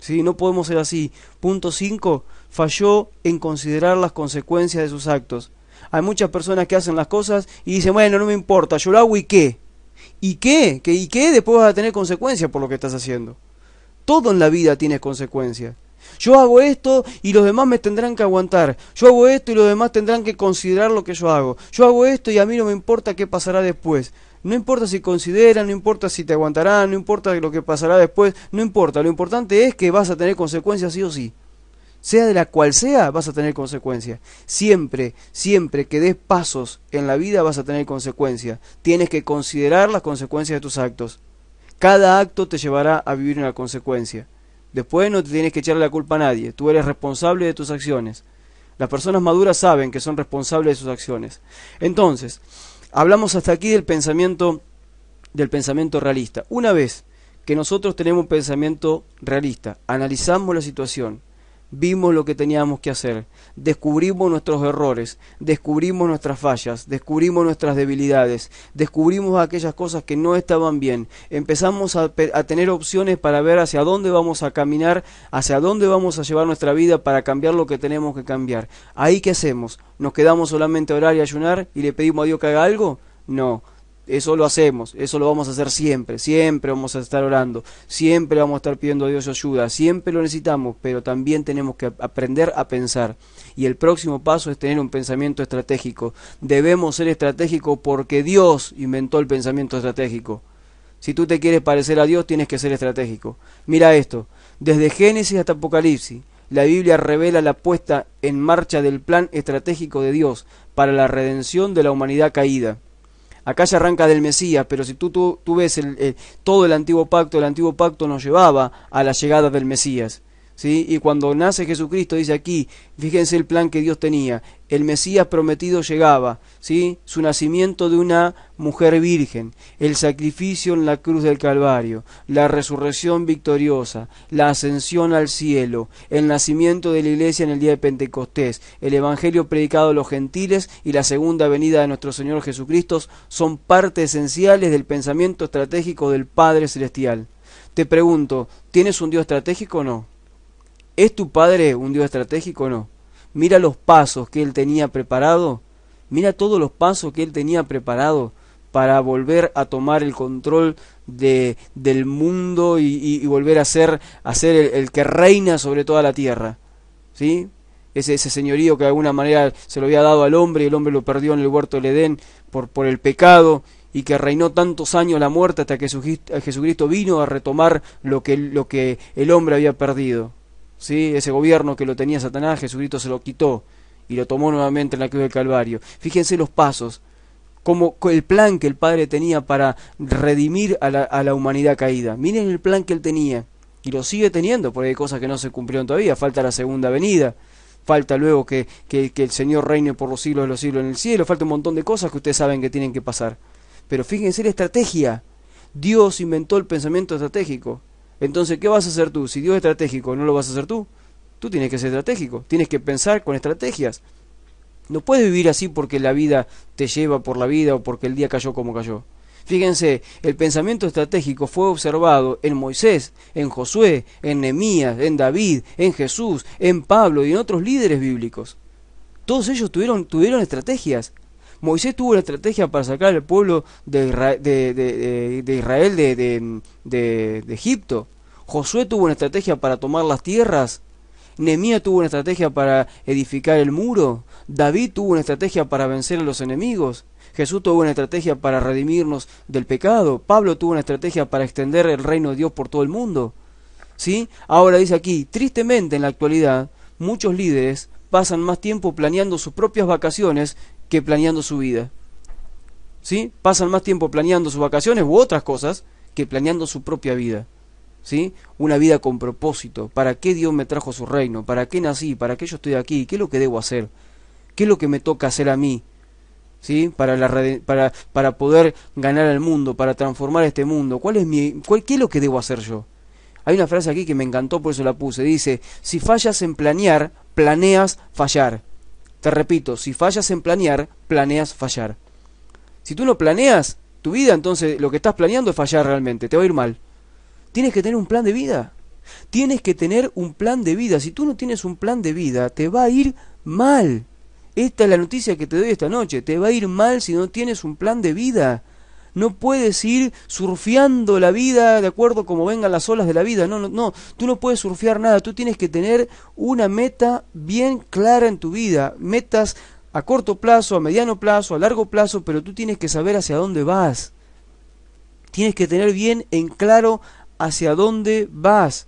¿Sí? No podemos ser así. Punto 5. Falló en considerar las consecuencias de sus actos. Hay muchas personas que hacen las cosas y dicen, bueno, no me importa, yo lo hago y qué. ¿Y qué? ¿Y qué? Después vas a tener consecuencias por lo que estás haciendo. Todo en la vida tiene consecuencias. Yo hago esto y los demás me tendrán que aguantar. Yo hago esto y los demás tendrán que considerar lo que yo hago. Yo hago esto y a mí no me importa qué pasará después. No importa si consideran, no importa si te aguantarán, no importa lo que pasará después, no importa. Lo importante es que vas a tener consecuencias sí o sí. Sea de la cual sea, vas a tener consecuencias. Siempre, siempre que des pasos en la vida vas a tener consecuencias. Tienes que considerar las consecuencias de tus actos. Cada acto te llevará a vivir una consecuencia. Después no te tienes que echarle la culpa a nadie. Tú eres responsable de tus acciones. Las personas maduras saben que son responsables de sus acciones. Entonces, hablamos hasta aquí del pensamiento realista. Una vez que nosotros tenemos un pensamiento realista, analizamos la situación, vimos lo que teníamos que hacer, descubrimos nuestros errores, descubrimos nuestras fallas, descubrimos nuestras debilidades, descubrimos aquellas cosas que no estaban bien, empezamos a tener opciones para ver hacia dónde vamos a caminar, hacia dónde vamos a llevar nuestra vida para cambiar lo que tenemos que cambiar. ¿Ahí qué hacemos? ¿Nos quedamos solamente a orar y ayunar y le pedimos a Dios que haga algo? No. Eso lo hacemos, eso lo vamos a hacer siempre, siempre vamos a estar orando, siempre vamos a estar pidiendo a Dios ayuda, siempre lo necesitamos, pero también tenemos que aprender a pensar. Y el próximo paso es tener un pensamiento estratégico. Debemos ser estratégicos porque Dios inventó el pensamiento estratégico. Si tú te quieres parecer a Dios, tienes que ser estratégico. Mira esto, desde Génesis hasta Apocalipsis, la Biblia revela la puesta en marcha del plan estratégico de Dios para la redención de la humanidad caída. Acá ya arranca del Mesías, pero si tú ves todo el Antiguo Pacto nos llevaba a la llegada del Mesías, ¿sí? Y cuando nace Jesucristo, dice aquí, fíjense el plan que Dios tenía, el Mesías prometido llegaba, ¿sí? Su nacimiento de una mujer virgen, el sacrificio en la cruz del Calvario, la resurrección victoriosa, la ascensión al cielo, el nacimiento de la Iglesia en el día de Pentecostés, el Evangelio predicado a los gentiles y la segunda venida de nuestro Señor Jesucristo son partes esenciales del pensamiento estratégico del Padre Celestial. Te pregunto, ¿tienes un Dios estratégico o no? ¿Es tu Padre un Dios estratégico o no? Mira los pasos que Él tenía preparado, mira todos los pasos que Él tenía preparado para volver a tomar el control del mundo y volver a ser el que reina sobre toda la tierra, ¿sí? Ese señorío que de alguna manera se lo había dado al hombre y el hombre lo perdió en el huerto del Edén por el pecado y que reinó tantos años la muerte hasta que Jesucristo vino a retomar lo que el hombre había perdido. ¿Sí? Ese gobierno que lo tenía Satanás, Jesucristo se lo quitó y lo tomó nuevamente en la cruz del Calvario. Fíjense los pasos, como el plan que el Padre tenía para redimir a la humanidad caída. Miren el plan que Él tenía y lo sigue teniendo porque hay cosas que no se cumplieron todavía. Falta la segunda venida, falta luego que el Señor reine por los siglos de los siglos en el cielo, falta un montón de cosas que ustedes saben que tienen que pasar. Pero fíjense la estrategia, Dios inventó el pensamiento estratégico. Entonces, ¿qué vas a hacer tú? Si Dios es estratégico, ¿no lo vas a hacer tú? Tú tienes que ser estratégico, tienes que pensar con estrategias. No puedes vivir así porque la vida te lleva por la vida o porque el día cayó como cayó. Fíjense, el pensamiento estratégico fue observado en Moisés, en Josué, en Nehemías, en David, en Jesús, en Pablo y en otros líderes bíblicos. Todos ellos tuvieron estrategias. Moisés tuvo la estrategia para sacar al pueblo de Israel de Egipto. Josué tuvo una estrategia para tomar las tierras. Nehemías tuvo una estrategia para edificar el muro. David tuvo una estrategia para vencer a los enemigos. Jesús tuvo una estrategia para redimirnos del pecado. Pablo tuvo una estrategia para extender el reino de Dios por todo el mundo. ¿Sí? Ahora dice aquí, tristemente en la actualidad, muchos líderes pasan más tiempo planeando sus propias vacaciones que planeando su vida, ¿sí? Pasan más tiempo planeando sus vacaciones u otras cosas que planeando su propia vida, ¿sí? Una vida con propósito. ¿Para qué Dios me trajo a su reino? ¿Para qué nací? ¿Para qué yo estoy aquí? ¿Qué es lo que debo hacer? ¿Qué es lo que me toca hacer a mí? ¿Sí? Para poder ganar al mundo, para transformar este mundo. ¿Qué es lo que debo hacer yo? Hay una frase aquí que me encantó, por eso la puse. Dice, si fallas en planear, planeas fallar. Te repito, si fallas en planear, planeas fallar. Si tú no planeas tu vida, entonces lo que estás planeando es fallar realmente, te va a ir mal. Tienes que tener un plan de vida. Tienes que tener un plan de vida. Si tú no tienes un plan de vida, te va a ir mal. Esta es la noticia que te doy esta noche. Te va a ir mal si no tienes un plan de vida. No puedes ir surfeando la vida de acuerdo como vengan las olas de la vida. No, no, no. Tú no puedes surfear nada. Tú tienes que tener una meta bien clara en tu vida. Metas a corto plazo, a mediano plazo, a largo plazo, pero tú tienes que saber hacia dónde vas. Tienes que tener bien en claro hacia dónde vas.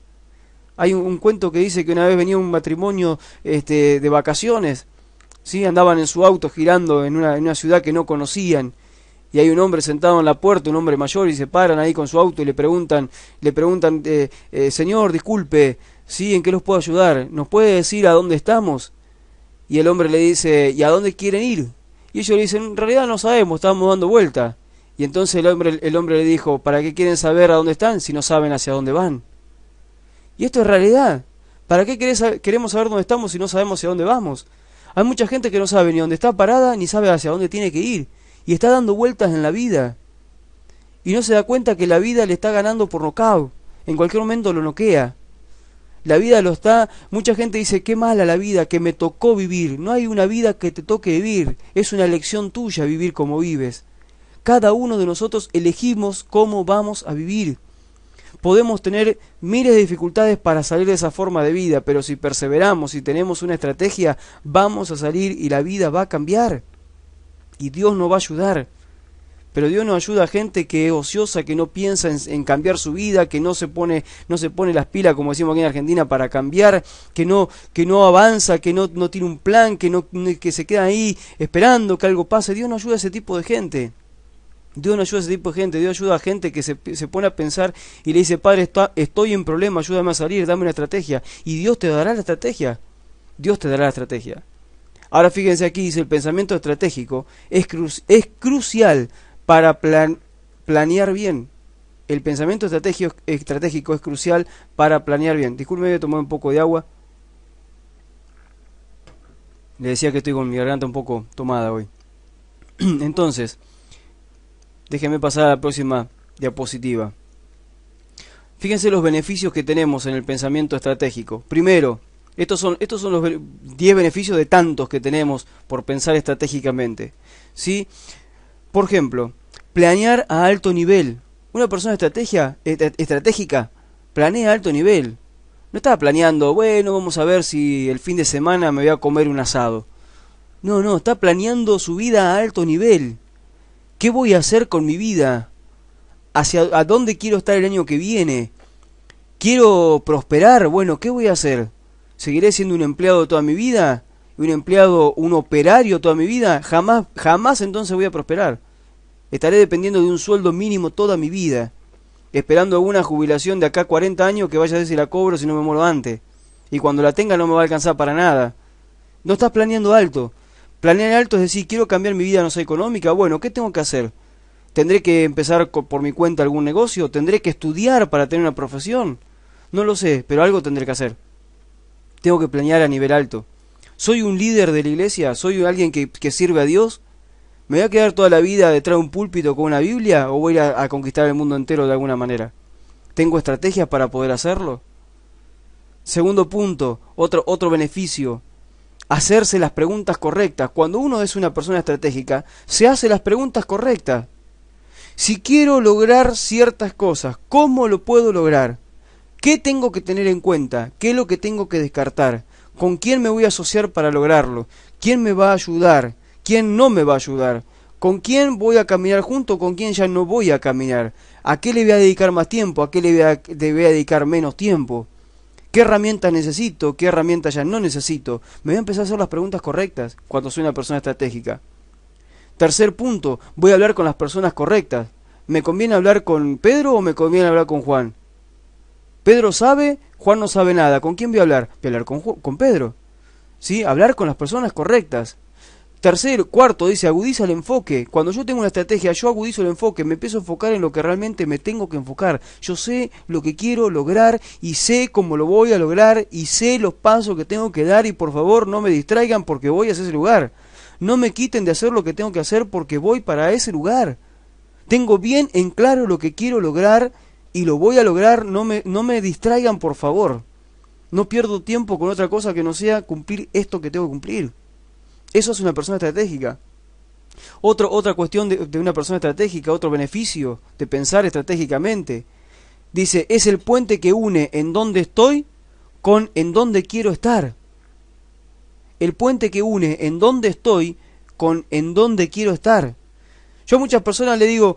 Hay un cuento que dice que una vez venía un matrimonio de vacaciones. ¿Sí? Andaban en su auto girando en una ciudad que no conocían. Y hay un hombre sentado en la puerta, un hombre mayor, y se paran ahí con su auto y le preguntan, señor, disculpe, ¿sí? ¿En qué los puedo ayudar? ¿Nos puede decir a dónde estamos? y el hombre le dice, ¿y a dónde quieren ir? Y ellos le dicen, en realidad no sabemos, estamos dando vuelta. Y entonces el hombre le dijo, ¿para qué quieren saber a dónde están si no saben hacia dónde van? Y esto es realidad. ¿Para qué queremos saber dónde estamos si no sabemos hacia dónde vamos? Hay mucha gente que no sabe ni dónde está parada, ni sabe hacia dónde tiene que ir. Y está dando vueltas en la vida. Y no se da cuenta que la vida le está ganando por nocaut. En cualquier momento lo noquea. La vida lo está... Mucha gente dice, qué mala la vida, que me tocó vivir. No hay una vida que te toque vivir. Es una elección tuya vivir como vives. Cada uno de nosotros elegimos cómo vamos a vivir. Podemos tener miles de dificultades para salir de esa forma de vida, pero si perseveramos y tenemos una estrategia, vamos a salir y la vida va a cambiar. Y Dios nos va a ayudar. Pero Dios nos ayuda a gente que es ociosa, que no piensa en cambiar su vida, que no se pone las pilas, como decimos aquí en Argentina, para cambiar, que no avanza, que no tiene un plan, que se queda ahí esperando que algo pase. Dios nos ayuda a ese tipo de gente. Dios no ayuda a ese tipo de gente. Dios ayuda a gente que se pone a pensar y le dice, Padre, estoy en problema, ayúdame a salir, dame una estrategia. Y Dios te dará la estrategia. Dios te dará la estrategia. Ahora fíjense aquí, dice, el pensamiento estratégico es crucial para planear bien. El pensamiento estratégico es crucial para planear bien. Disculpe, voy a tomar un poco de agua. Le decía que estoy con mi garganta un poco tomada hoy. Entonces... déjenme pasar a la próxima diapositiva. Fíjense los beneficios que tenemos en el pensamiento estratégico. Primero, estos son los 10 beneficios de tantos que tenemos por pensar estratégicamente, ¿sí? Por ejemplo, planear a alto nivel. Una persona estratégica planea a alto nivel. No está planeando, bueno, vamos a ver si el fin de semana me voy a comer un asado. No, no, está planeando su vida a alto nivel. ¿Qué voy a hacer con mi vida? ¿A dónde quiero estar el año que viene? ¿Quiero prosperar? Bueno, ¿qué voy a hacer? ¿Seguiré siendo un empleado toda mi vida? ¿Un operario toda mi vida? Jamás entonces voy a prosperar. Estaré dependiendo de un sueldo mínimo toda mi vida. Esperando alguna jubilación de acá 40 años que vaya a ver si la cobro, si no me muero antes. Y cuando la tenga no me va a alcanzar para nada. No estás planeando alto. Planear alto es decir, quiero cambiar mi vida, no sé, económica. Bueno, ¿qué tengo que hacer? ¿Tendré que empezar por mi cuenta algún negocio? ¿Tendré que estudiar para tener una profesión? No lo sé, pero algo tendré que hacer. Tengo que planear a nivel alto. ¿Soy un líder de la iglesia? ¿Soy alguien que sirve a Dios? ¿Me voy a quedar toda la vida detrás de un púlpito con una Biblia? ¿O voy a conquistar el mundo entero de alguna manera? ¿Tengo estrategias para poder hacerlo? Segundo punto, otro beneficio. Hacerse las preguntas correctas. Cuando uno es una persona estratégica, se hace las preguntas correctas. Si quiero lograr ciertas cosas, ¿cómo lo puedo lograr? ¿Qué tengo que tener en cuenta? ¿Qué es lo que tengo que descartar? ¿Con quién me voy a asociar para lograrlo? ¿Quién me va a ayudar? ¿Quién no me va a ayudar? ¿Con quién voy a caminar junto? ¿Con quién ya no voy a caminar? ¿A qué le voy a dedicar más tiempo? ¿A qué le voy a dedicar menos tiempo? ¿Qué herramientas necesito? ¿Qué herramientas ya no necesito? Me voy a empezar a hacer las preguntas correctas cuando soy una persona estratégica. Tercer punto, voy a hablar con las personas correctas. ¿Me conviene hablar con Pedro o me conviene hablar con Juan? Pedro sabe, Juan no sabe nada. ¿Con quién voy a hablar? Voy a hablar con Pedro. ¿Sí? Hablar con las personas correctas. Cuarto, dice, agudiza el enfoque. Cuando yo tengo una estrategia, yo agudizo el enfoque, me empiezo a enfocar en lo que realmente me tengo que enfocar. Yo sé lo que quiero lograr y sé cómo lo voy a lograr y sé los pasos que tengo que dar y por favor no me distraigan porque voy hacia ese lugar. No me quiten de hacer lo que tengo que hacer porque voy para ese lugar. Tengo bien en claro lo que quiero lograr y lo voy a lograr, no me distraigan por favor. No pierdo tiempo con otra cosa que no sea cumplir esto que tengo que cumplir. Eso es una persona estratégica. Otra cuestión de una persona estratégica, otro beneficio de pensar estratégicamente. Dice, es el puente que une en donde estoy con en donde quiero estar. El puente que une en donde estoy con en donde quiero estar. Yo a muchas personas le digo,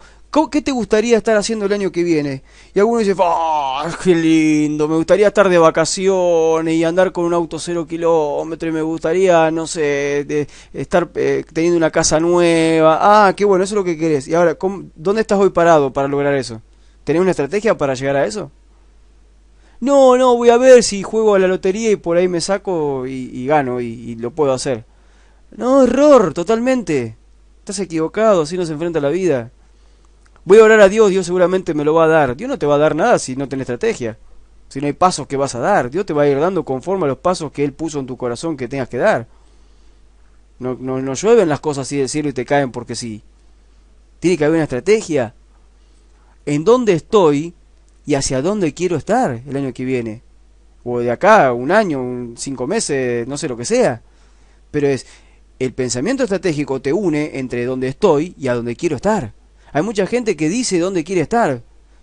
¿qué te gustaría estar haciendo el año que viene? Y algunos dicen, ¡ah, qué lindo! Me gustaría estar de vacaciones y andar con un auto 0 kilómetros. Y me gustaría, no sé, estar teniendo una casa nueva. ¡Ah, qué bueno! Eso es lo que querés. Y ahora, ¿dónde estás hoy parado para lograr eso? ¿Tenés una estrategia para llegar a eso? no, voy a ver si juego a la lotería y por ahí me saco y gano y lo puedo hacer. No, error, totalmente. Estás equivocado, así no se enfrenta la vida. Voy a orar a Dios, Dios seguramente me lo va a dar. Dios no te va a dar nada si no tenés estrategia. Si no hay pasos que vas a dar, Dios te va a ir dando conforme a los pasos que Él puso en tu corazón que tengas que dar. No llueven las cosas así del cielo y te caen porque sí. Tiene que haber una estrategia. ¿En dónde estoy y hacia dónde quiero estar el año que viene? O de acá, un año, 5 meses, no sé lo que sea. Pero es, el pensamiento estratégico te une entre dónde estoy y a dónde quiero estar. Hay mucha gente que dice dónde quiere estar,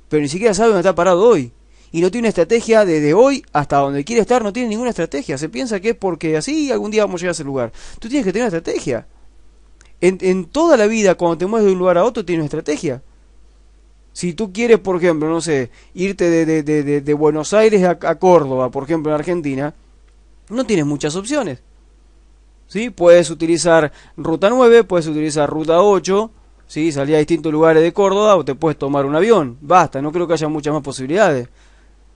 pero ni siquiera sabe dónde está parado hoy. Y no tiene una estrategia desde hoy hasta donde quiere estar, no tiene ninguna estrategia. Se piensa que es porque así algún día vamos a llegar a ese lugar. Tú tienes que tener una estrategia. En toda la vida, cuando te mueves de un lugar a otro, tienes una estrategia. Si tú quieres, por ejemplo, no sé, irte de Buenos Aires a Córdoba, por ejemplo, en Argentina, no tienes muchas opciones. ¿Sí? Puedes utilizar Ruta 9, puedes utilizar Ruta 8, ¿sí? Salir a distintos lugares de Córdoba o te puedes tomar un avión. Basta, no creo que haya muchas más posibilidades.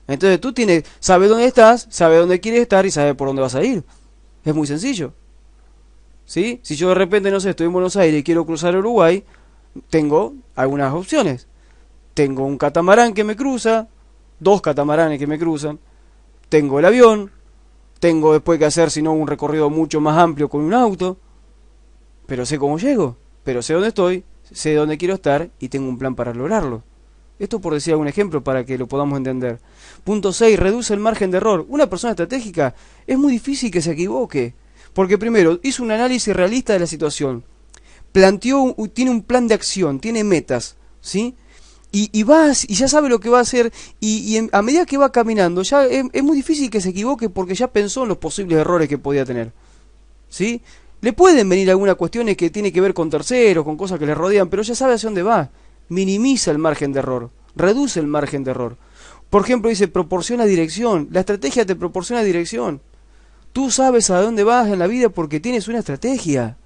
Entonces tú tienes, sabes dónde estás, sabes dónde quieres estar y sabes por dónde vas a ir. Es muy sencillo. ¿Sí? Si yo de repente, no sé, estoy en Buenos Aires y quiero cruzar Uruguay, tengo algunas opciones. Tengo un catamarán que me cruza, 2 catamaranes que me cruzan, tengo el avión, tengo después que hacer, si no, un recorrido mucho más amplio con un auto, pero sé cómo llego, pero sé dónde estoy, sé dónde quiero estar y tengo un plan para lograrlo. Esto por decir algún ejemplo para que lo podamos entender. Punto 6. Reduce el margen de error. Una persona estratégica es muy difícil que se equivoque. Porque primero, hizo un análisis realista de la situación. Planteó, tiene un plan de acción, tiene metas, ¿sí? Y ya sabe lo que va a hacer. Y a medida que va caminando, ya es muy difícil que se equivoque porque ya pensó en los posibles errores que podía tener, ¿sí? Le pueden venir algunas cuestiones que tienen que ver con terceros, con cosas que le rodean, pero ya sabe hacia dónde va. Minimiza el margen de error, reduce el margen de error. Por ejemplo, dice, proporciona dirección. La estrategia te proporciona dirección. Tú sabes a dónde vas en la vida porque tienes una estrategia.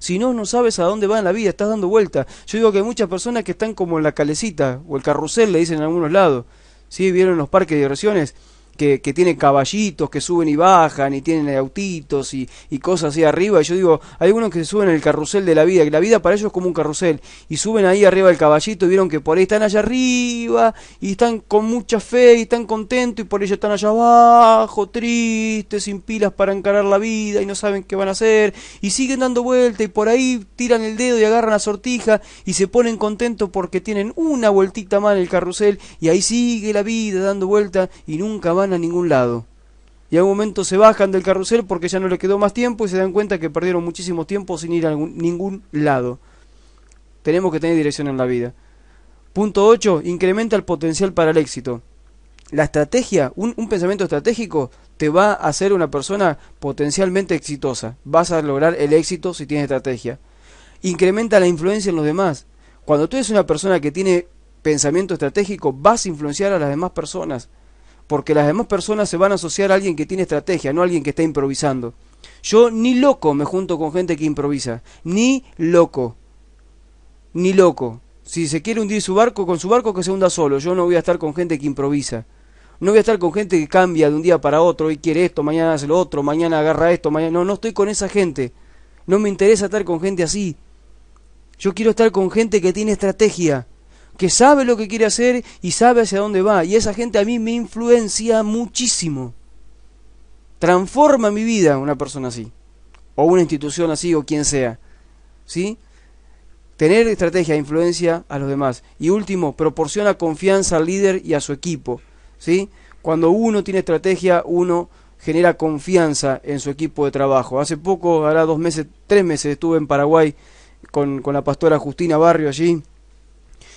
Si no, no sabes a dónde vas en la vida, estás dando vueltas. Yo digo que hay muchas personas que están como en la calecita o el carrusel, le dicen en algunos lados. ¿Sí? Vieron los parques de diversiones que tienen caballitos que suben y bajan y tienen autitos y cosas así arriba. Y yo digo, hay algunos que se suben en el carrusel de la vida, que la vida para ellos es como un carrusel, y suben ahí arriba del caballito y vieron que por ahí están allá arriba y están con mucha fe y están contentos, y por ello están allá abajo, tristes, sin pilas para encarar la vida y no saben qué van a hacer y siguen dando vuelta, y por ahí tiran el dedo y agarran la sortija y se ponen contentos porque tienen una vueltita más en el carrusel, y ahí sigue la vida dando vuelta y nunca van a ningún lado. Y a un momento se bajan del carrusel porque ya no les quedó más tiempo y se dan cuenta que perdieron muchísimo tiempo sin ir a ningún lado. Tenemos que tener dirección en la vida. Punto 8. Incrementa el potencial para el éxito. La estrategia, un pensamiento estratégico te va a hacer una persona potencialmente exitosa. Vas a lograr el éxito si tienes estrategia. Incrementa la influencia en los demás. Cuando tú eres una persona que tiene pensamiento estratégico, vas a influenciar a las demás personas. Porque las demás personas se van a asociar a alguien que tiene estrategia, no a alguien que está improvisando. Yo ni loco me junto con gente que improvisa. Ni loco. Ni loco. Si se quiere hundir su barco, con su barco que se hunda solo. Yo no voy a estar con gente que improvisa. No voy a estar con gente que cambia de un día para otro. Hoy quiere esto, mañana hace lo otro, mañana agarra esto, mañana... No estoy con esa gente. No me interesa estar con gente así. Yo quiero estar con gente que tiene estrategia, que sabe lo que quiere hacer y sabe hacia dónde va. Y esa gente a mí me influencia muchísimo. Transforma mi vida una persona así, o una institución así, o quien sea. ¿Sí? Tener estrategia influencia a los demás. Y último, proporciona confianza al líder y a su equipo. ¿Sí? Cuando uno tiene estrategia, uno genera confianza en su equipo de trabajo. Hace poco, ahora 2 meses, 3 meses, estuve en Paraguay con la pastora Justina Barrio allí,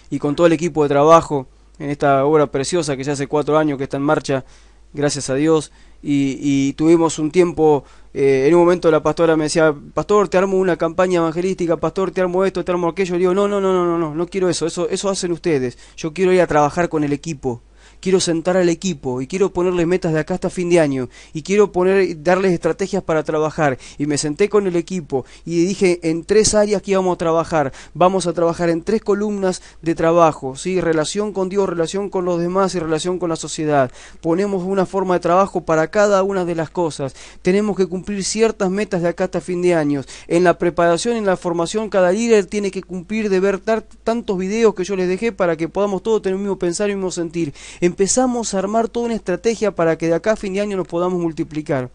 y con todo el equipo de trabajo en esta obra preciosa que ya hace 4 años que está en marcha, gracias a Dios, y tuvimos un tiempo, en un momento la pastora me decía, pastor, te armo una campaña evangelística, pastor, te armo esto, te armo aquello. Yo digo, no quiero eso, eso hacen ustedes, yo quiero ir a trabajar con el equipo, quiero sentar al equipo y quiero ponerle metas de acá hasta fin de año y quiero darles estrategias para trabajar, y me senté con el equipo y dije en tres áreas que íbamos a trabajar. Vamos a trabajar en tres columnas de trabajo, ¿sí? Relación con Dios, relación con los demás y relación con la sociedad. Ponemos una forma de trabajo para cada una de las cosas. Tenemos que cumplir ciertas metas de acá hasta fin de año. En la preparación, en la formación, cada líder tiene que cumplir de ver tantos videos que yo les dejé para que podamos todos tener el mismo pensar y el mismo sentir. Empezamos a armar toda una estrategia para que de acá a fin de año nos podamos multiplicar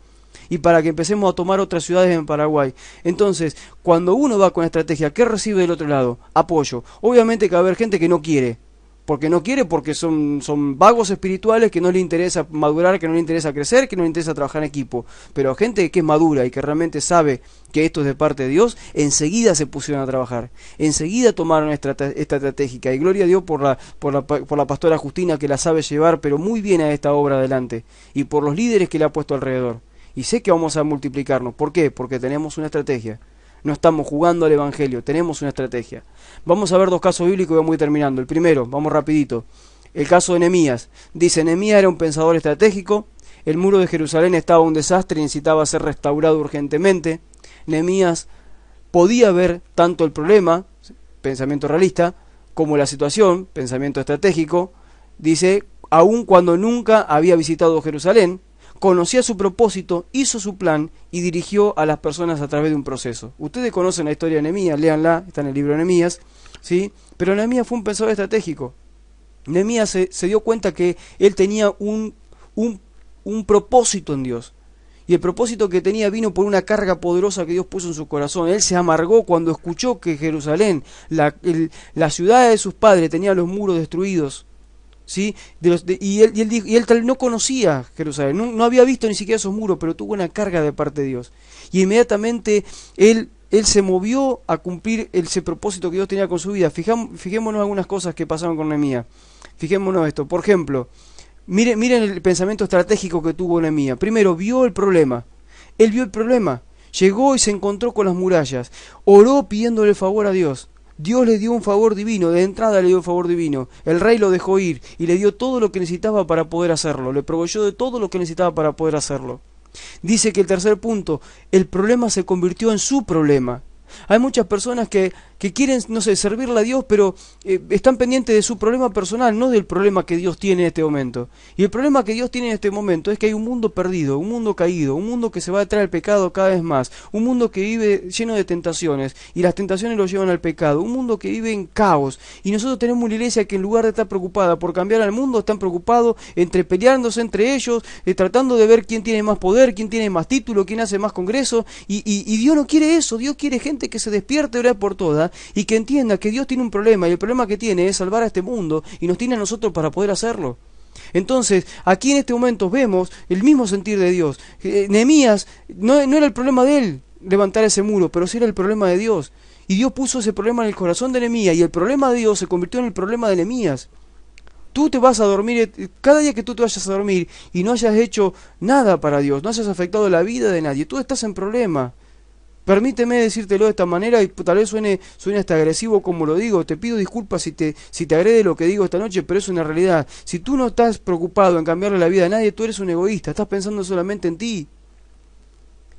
y para que empecemos a tomar otras ciudades en Paraguay. Entonces, cuando uno va con estrategia, ¿qué recibe del otro lado? Apoyo. Obviamente que va a haber gente que no quiere. Porque no quiere, porque son vagos espirituales que no le interesa madurar, que no le interesa crecer, que no le interesa trabajar en equipo. Pero gente que es madura y que realmente sabe que esto es de parte de Dios, enseguida se pusieron a trabajar. Enseguida tomaron esta estratégica. Y gloria a Dios por la pastora Justina, que la sabe llevar pero muy bien a esta obra adelante. Y por los líderes que le ha puesto alrededor. Y sé que vamos a multiplicarnos. ¿Por qué? Porque tenemos una estrategia. No estamos jugando al Evangelio, tenemos una estrategia. Vamos a ver dos casos bíblicos y vamos a ir terminando. El primero, vamos rapidito. El caso de Nehemías. Dice, Nehemías era un pensador estratégico. El muro de Jerusalén estaba un desastre y necesitaba ser restaurado urgentemente. Nehemías podía ver tanto el problema, pensamiento realista, como la situación, pensamiento estratégico. Dice, aun cuando nunca había visitado Jerusalén, conocía su propósito, hizo su plan y dirigió a las personas a través de un proceso. Ustedes conocen la historia de Nehemías, léanla, está en el libro de Nehemías, ¿sí? Pero Nehemías fue un pensador estratégico. Nehemías se dio cuenta que él tenía un propósito en Dios. Y el propósito que tenía vino por una carga poderosa que Dios puso en su corazón. Él se amargó cuando escuchó que Jerusalén, la ciudad de sus padres, tenía los muros destruidos. ¿Sí? Y él tal no conocía Jerusalén, no había visto ni siquiera esos muros, pero tuvo una carga de parte de Dios. Y inmediatamente él se movió a cumplir ese propósito que Dios tenía con su vida. Fijémonos algunas cosas que pasaron con Nehemías. Fijémonos esto. Por ejemplo, miren el pensamiento estratégico que tuvo Nehemías. Primero, vio el problema. Él vio el problema. Llegó y se encontró con las murallas. Oró pidiéndole favor a Dios. Dios le dio un favor divino, de entrada le dio un favor divino. El rey lo dejó ir y le dio todo lo que necesitaba para poder hacerlo. Le proveyó de todo lo que necesitaba para poder hacerlo. Dice que el tercer punto, el problema se convirtió en su problema. Hay muchas personas que quieren, no sé, servirle a Dios, pero están pendientes de su problema personal, no del problema que Dios tiene en este momento. Y el problema que Dios tiene en este momento es que hay un mundo perdido, un mundo caído, un mundo que se va a traer al pecado cada vez más, un mundo que vive lleno de tentaciones, y las tentaciones lo llevan al pecado, un mundo que vive en caos. Y nosotros tenemos una iglesia que en lugar de estar preocupada por cambiar al mundo, están preocupados entre peleándose entre ellos, tratando de ver quién tiene más poder, quién tiene más título, quién hace más congreso, y Dios no quiere eso. Dios quiere gente que se despierte ahora por todas y que entienda que Dios tiene un problema, y el problema que tiene es salvar a este mundo, y nos tiene a nosotros para poder hacerlo. Entonces, aquí en este momento vemos el mismo sentir de Dios. Nehemías, no era el problema de él levantar ese muro, pero sí era el problema de Dios. Y Dios puso ese problema en el corazón de Nehemías, y el problema de Dios se convirtió en el problema de Nehemías. Tú te vas a dormir, cada día que tú te vayas a dormir y no hayas hecho nada para Dios, no hayas afectado la vida de nadie, tú estás en problema. Permíteme decírtelo de esta manera, y tal vez suene hasta agresivo como lo digo. Te pido disculpas si te agrede lo que digo esta noche, pero es una realidad. Si tú no estás preocupado en cambiarle la vida a nadie, tú eres un egoísta, estás pensando solamente en ti.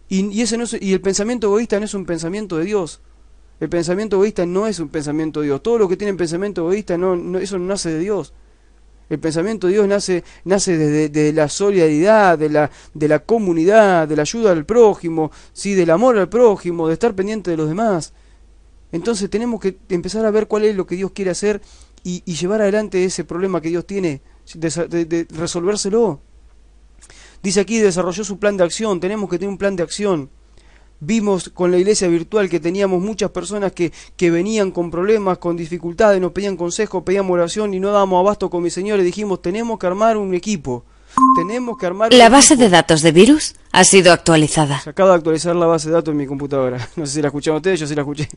Y el pensamiento egoísta no es un pensamiento de Dios. El pensamiento egoísta no es un pensamiento de Dios. Todo lo que tiene pensamiento egoísta, eso no nace de Dios. El pensamiento de Dios nace desde la solidaridad, de la comunidad, de la ayuda al prójimo, ¿sí? Del amor al prójimo, de estar pendiente de los demás. Entonces tenemos que empezar a ver cuál es lo que Dios quiere hacer y llevar adelante ese problema que Dios tiene, de resolvérselo. Dice aquí, desarrolló su plan de acción. Tenemos que tener un plan de acción. Vimos con la iglesia virtual que teníamos muchas personas que venían con problemas, con dificultades, nos pedían consejo, pedían oración y no dábamos abasto con mi Señor. Y dijimos, tenemos que armar un equipo. Tenemos que armar la base de datos de virus ha sido actualizada. Se acaba de actualizar la base de datos en mi computadora. No sé si la escucharon ustedes, yo sí la escuché.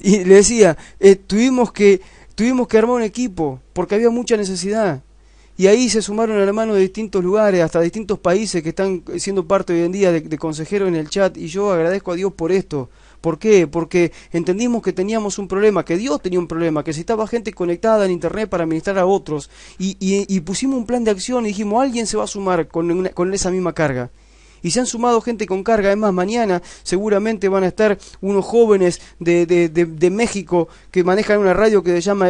Y le decía, tuvimos que armar un equipo porque había mucha necesidad. y ahí se sumaron hermanos de distintos lugares, hasta distintos países que están siendo parte hoy en día de consejeros en el chat, y yo agradezco a Dios por esto. ¿Por qué? Porque entendimos que teníamos un problema, que Dios tenía un problema, que necesitaba gente conectada en internet para ministrar a otros, y pusimos un plan de acción y dijimos, alguien se va a sumar con esa misma carga. Y se han sumado gente con carga. Es más, mañana seguramente van a estar unos jóvenes de México que manejan una radio que se llama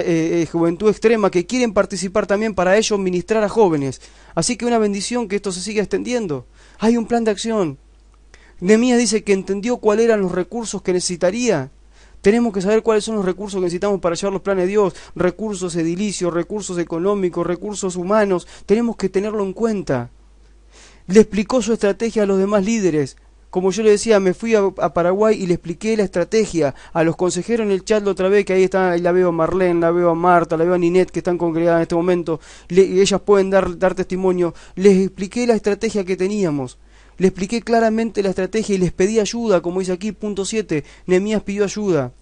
Juventud Extrema, que quieren participar también para ellos ministrar a jóvenes. Así que una bendición que esto se siga extendiendo. Hay un plan de acción. Nehemías dice que entendió cuáles eran los recursos que necesitaría. Tenemos que saber cuáles son los recursos que necesitamos para llevar los planes de Dios. Recursos edilicios, recursos económicos, recursos humanos. Tenemos que tenerlo en cuenta. Le explicó su estrategia a los demás líderes. Como yo le decía, me fui a Paraguay y le expliqué la estrategia a los consejeros en el chat la otra vez, que ahí está, ahí la veo a Marlene, la veo a Marta, la veo a Ninette, que están congregadas en este momento. Ellas pueden dar testimonio. Les expliqué la estrategia que teníamos. Les expliqué claramente la estrategia y les pedí ayuda, como dice aquí, punto 7. Nehemías pidió ayuda.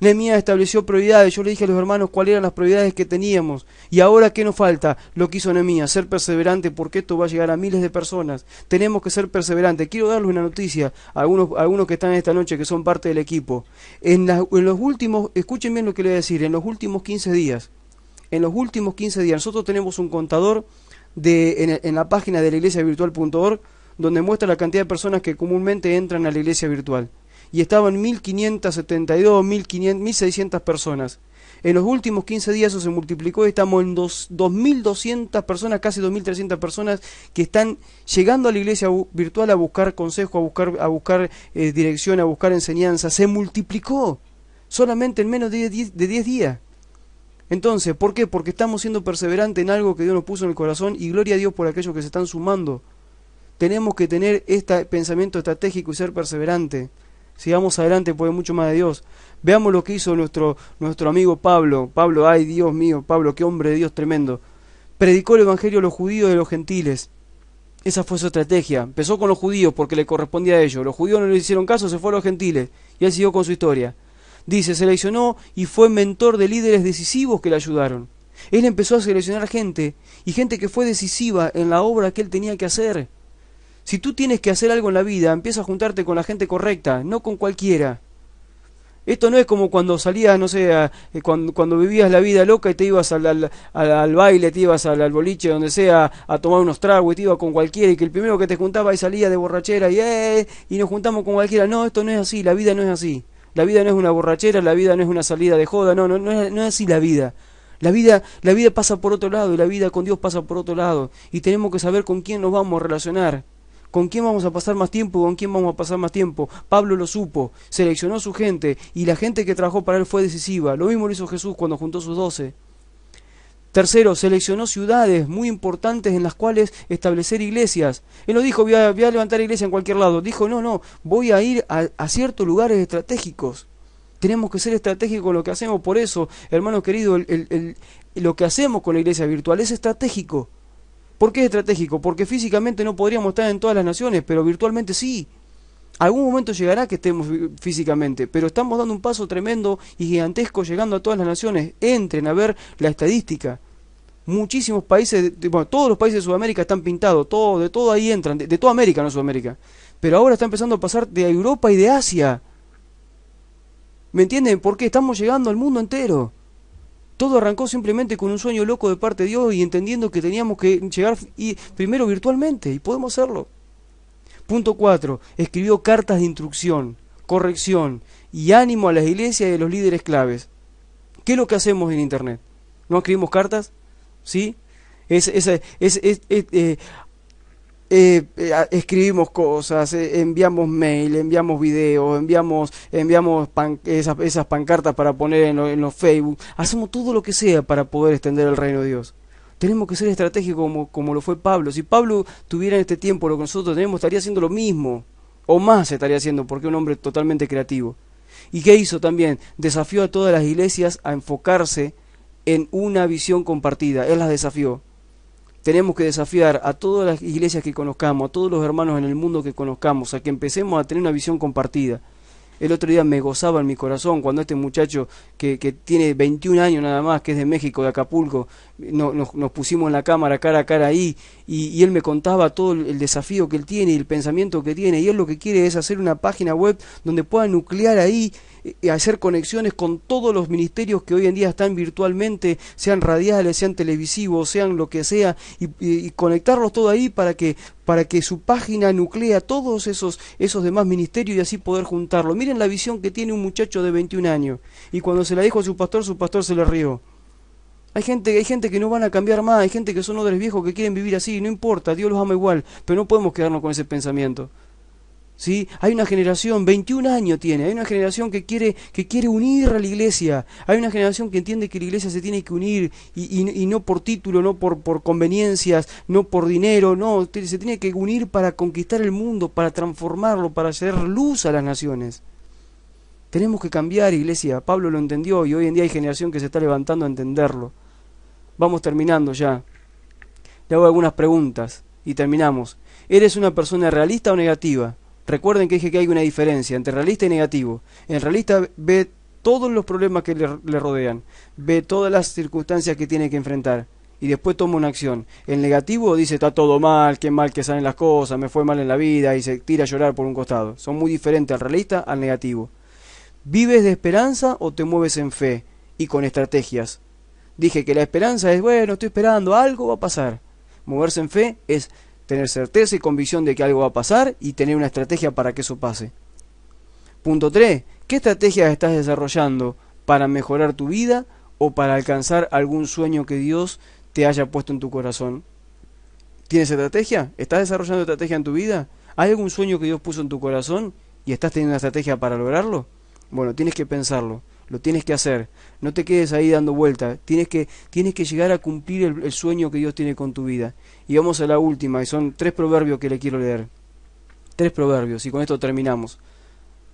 Nehemías estableció prioridades. Yo le dije a los hermanos cuáles eran las prioridades que teníamos. Y ahora, ¿qué nos falta? Lo que hizo Nehemías, ser perseverante, porque esto va a llegar a miles de personas. Tenemos que ser perseverantes. Quiero darles una noticia a algunos que están esta noche, que son parte del equipo. En los últimos, escuchen bien lo que les voy a decir, en los últimos 15 días, nosotros tenemos un contador en la página de laiglesiavirtual.org, donde muestra la cantidad de personas que comúnmente entran a la iglesia virtual. Y estaban 1572, 1600 personas. En los últimos 15 días eso se multiplicó y estamos en 2200 personas, casi 2300 personas que están llegando a la iglesia virtual a buscar consejo, a buscar dirección, a buscar enseñanza. Se multiplicó solamente en menos de 10 días. Entonces, ¿por qué? Porque estamos siendo perseverantes en algo que Dios nos puso en el corazón, y gloria a Dios por aquellos que se están sumando. Tenemos que tener este pensamiento estratégico y ser perseverante. Sigamos adelante, porque hay mucho más de Dios. Veamos lo que hizo nuestro amigo Pablo. Pablo, ay Dios mío, Pablo, qué hombre de Dios tremendo. Predicó el evangelio a los judíos y a los gentiles. Esa fue su estrategia. Empezó con los judíos porque le correspondía a ellos. Los judíos no le hicieron caso, se fueron a los gentiles. Y él siguió con su historia. Dice, seleccionó y fue mentor de líderes decisivos que le ayudaron. Él empezó a seleccionar gente, y gente que fue decisiva en la obra que él tenía que hacer. Si tú tienes que hacer algo en la vida, empieza a juntarte con la gente correcta, no con cualquiera. Esto no es como cuando salías, no sé, cuando vivías la vida loca y te ibas al baile, te ibas al boliche, donde sea, a tomar unos tragos, y te ibas con cualquiera, y que el primero que te juntaba y salía de borrachera, y nos juntamos con cualquiera. No, esto no es así, la vida no es así. La vida no es una borrachera, la vida no es una salida de joda, no es así la vida. La vida pasa por otro lado, y la vida con Dios pasa por otro lado, y tenemos que saber con quién nos vamos a relacionar. ¿Con quién vamos a pasar más tiempo? Pablo lo supo, seleccionó su gente, y la gente que trabajó para él fue decisiva. Lo mismo lo hizo Jesús cuando juntó sus 12. Tercero, seleccionó ciudades muy importantes en las cuales establecer iglesias. Él no dijo, voy a levantar iglesia en cualquier lado. Dijo, no, voy a ir a ciertos lugares estratégicos. Tenemos que ser estratégicos en lo que hacemos. Por eso, hermanos queridos, lo que hacemos con la iglesia virtual es estratégico. ¿Por qué es estratégico? Porque físicamente no podríamos estar en todas las naciones, pero virtualmente sí. Algún momento llegará que estemos físicamente, pero estamos dando un paso tremendo y gigantesco llegando a todas las naciones. Entren a ver la estadística. Muchísimos países, bueno, todos los países de Sudamérica están pintados, de todo ahí entran, de toda América, no Sudamérica. Pero ahora está empezando a pasar de Europa y de Asia. ¿Me entienden? Porque estamos llegando al mundo entero. Todo arrancó simplemente con un sueño loco de parte de Dios y entendiendo que teníamos que llegar primero virtualmente, y podemos hacerlo. Punto 4. Escribió cartas de instrucción, corrección y ánimo a las iglesias y a los líderes claves. ¿Qué es lo que hacemos en Internet? ¿No escribimos cartas? ¿Sí? Escribimos cosas, enviamos mail, enviamos videos, enviamos esas pancartas para poner en los Facebook. Hacemos todo lo que sea para poder extender el reino de Dios. Tenemos que ser estratégicos como lo fue Pablo. Si Pablo tuviera en este tiempo lo que nosotros tenemos, estaría haciendo lo mismo, o más estaría haciendo, porque es un hombre totalmente creativo. ¿Y qué hizo también? Desafió a todas las iglesias a enfocarse en una visión compartida. Él las desafió. Tenemos que desafiar a todas las iglesias que conozcamos, a todos los hermanos en el mundo que conozcamos, a que empecemos a tener una visión compartida. El otro día me gozaba en mi corazón cuando este muchacho que tiene 21 años nada más, que es de México, de Acapulco, nos pusimos en la cámara cara a cara ahí, y él me contaba todo el desafío que él tiene y el pensamiento que tiene, y él lo que quiere es hacer una página web donde pueda nuclear ahí, hacer conexiones con todos los ministerios que hoy en día están virtualmente, sean radiales, sean televisivos, sean lo que sea, y conectarlos todo ahí para que su página nuclea todos esos demás ministerios y así poder juntarlo. Miren la visión que tiene un muchacho de 21 años, y cuando se la dijo a su pastor se le rió. Hay gente que no van a cambiar más, hay gente que son odres viejos que quieren vivir así, no importa, Dios los ama igual, pero no podemos quedarnos con ese pensamiento. ¿Sí? Hay una generación, 21 años tiene, hay una generación que quiere unir a la iglesia, hay una generación que entiende que la iglesia se tiene que unir, y no por título, no por conveniencias, no por dinero, no, se tiene que unir para conquistar el mundo, para transformarlo, para hacer luz a las naciones. Tenemos que cambiar, iglesia. Pablo lo entendió y hoy en día hay generación que se está levantando a entenderlo. Vamos terminando ya. Le hago algunas preguntas y terminamos. ¿Eres una persona realista o negativa? Recuerden que dije que hay una diferencia entre realista y negativo. El realista ve todos los problemas que le rodean, ve todas las circunstancias que tiene que enfrentar y después toma una acción. El negativo dice, está todo mal que salen las cosas, me fue mal en la vida, y se tira a llorar por un costado. Son muy diferentes al realista al negativo. ¿Vives de esperanza o te mueves en fe y con estrategias? Dije que la esperanza es, bueno, estoy esperando, algo va a pasar. Moverse en fe es tener certeza y convicción de que algo va a pasar y tener una estrategia para que eso pase. Punto 3. ¿Qué estrategias estás desarrollando para mejorar tu vida o para alcanzar algún sueño que Dios te haya puesto en tu corazón? ¿Tienes estrategia? ¿Estás desarrollando estrategia en tu vida? ¿Hay algún sueño que Dios puso en tu corazón y estás teniendo una estrategia para lograrlo? Bueno, tienes que pensarlo. Lo tienes que hacer, no te quedes ahí dando vueltas, tienes que llegar a cumplir el sueño que Dios tiene con tu vida. Y vamos a la última, y son 3 proverbios que le quiero leer. 3 proverbios, y con esto terminamos.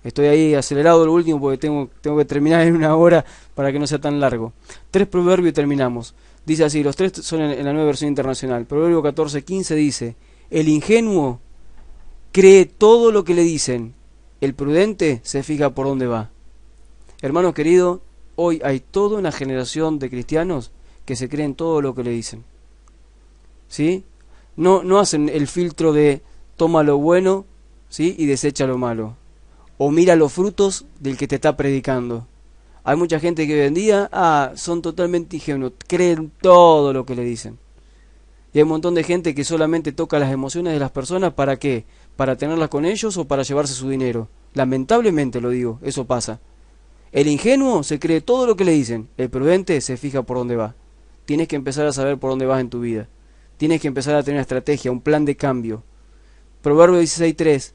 Estoy ahí acelerado lo último porque tengo que terminar en una hora para que no sea tan largo. 3 proverbios y terminamos. Dice así, los 3 son en la nueva versión internacional. Proverbio 14:15 dice, el ingenuo cree todo lo que le dicen, el prudente se fija por dónde va. Hermano querido, hoy hay toda una generación de cristianos que se creen todo lo que le dicen. ¿Sí? No hacen el filtro de toma lo bueno, ¿sí?, y desecha lo malo. O mira los frutos del que te está predicando. Hay mucha gente que hoy en día son totalmente ingenuos, creen todo lo que le dicen. Y hay un montón de gente que solamente toca las emociones de las personas, ¿para qué? Para tenerlas con ellos o para llevarse su dinero. Lamentablemente lo digo, eso pasa. El ingenuo se cree todo lo que le dicen, el prudente se fija por dónde va. Tienes que empezar a saber por dónde vas en tu vida. Tienes que empezar a tener una estrategia, un plan de cambio. Proverbio 16:3.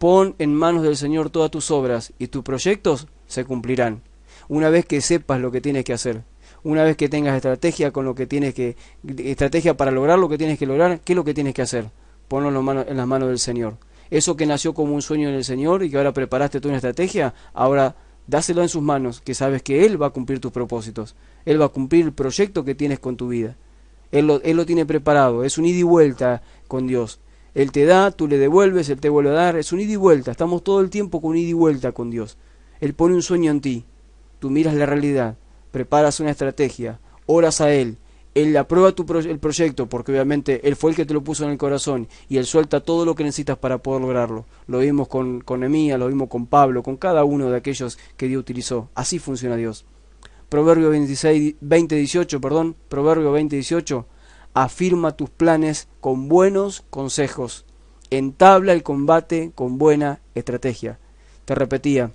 Pon en manos del Señor todas tus obras y tus proyectos se cumplirán. Una vez que sepas lo que tienes que hacer, una vez que tengas estrategia con lo que tienes que estrategia para lograr lo que tienes que lograr, ¿qué es lo que tienes que hacer? Ponlo en las manos del Señor. Eso que nació como un sueño en el Señor y que ahora preparaste tú una estrategia, ahora dáselo en sus manos, que sabes que Él va a cumplir tus propósitos. Él va a cumplir el proyecto que tienes con tu vida. Él lo tiene preparado. Es un ida y vuelta con Dios. Él te da, tú le devuelves, Él te vuelve a dar. Es un ida y vuelta. Estamos todo el tiempo con ida y vuelta con Dios. Él pone un sueño en ti. Tú miras la realidad. Preparas una estrategia. Oras a Él. Él aprueba el proyecto, porque obviamente Él fue el que te lo puso en el corazón, y Él suelta todo lo que necesitas para poder lograrlo. Lo vimos con Nehemías, lo vimos con Pablo, con cada uno de aquellos que Dios utilizó. Así funciona Dios. Proverbio 20:18, Proverbio 20:18, afirma tus planes con buenos consejos, entabla el combate con buena estrategia. Te repetía,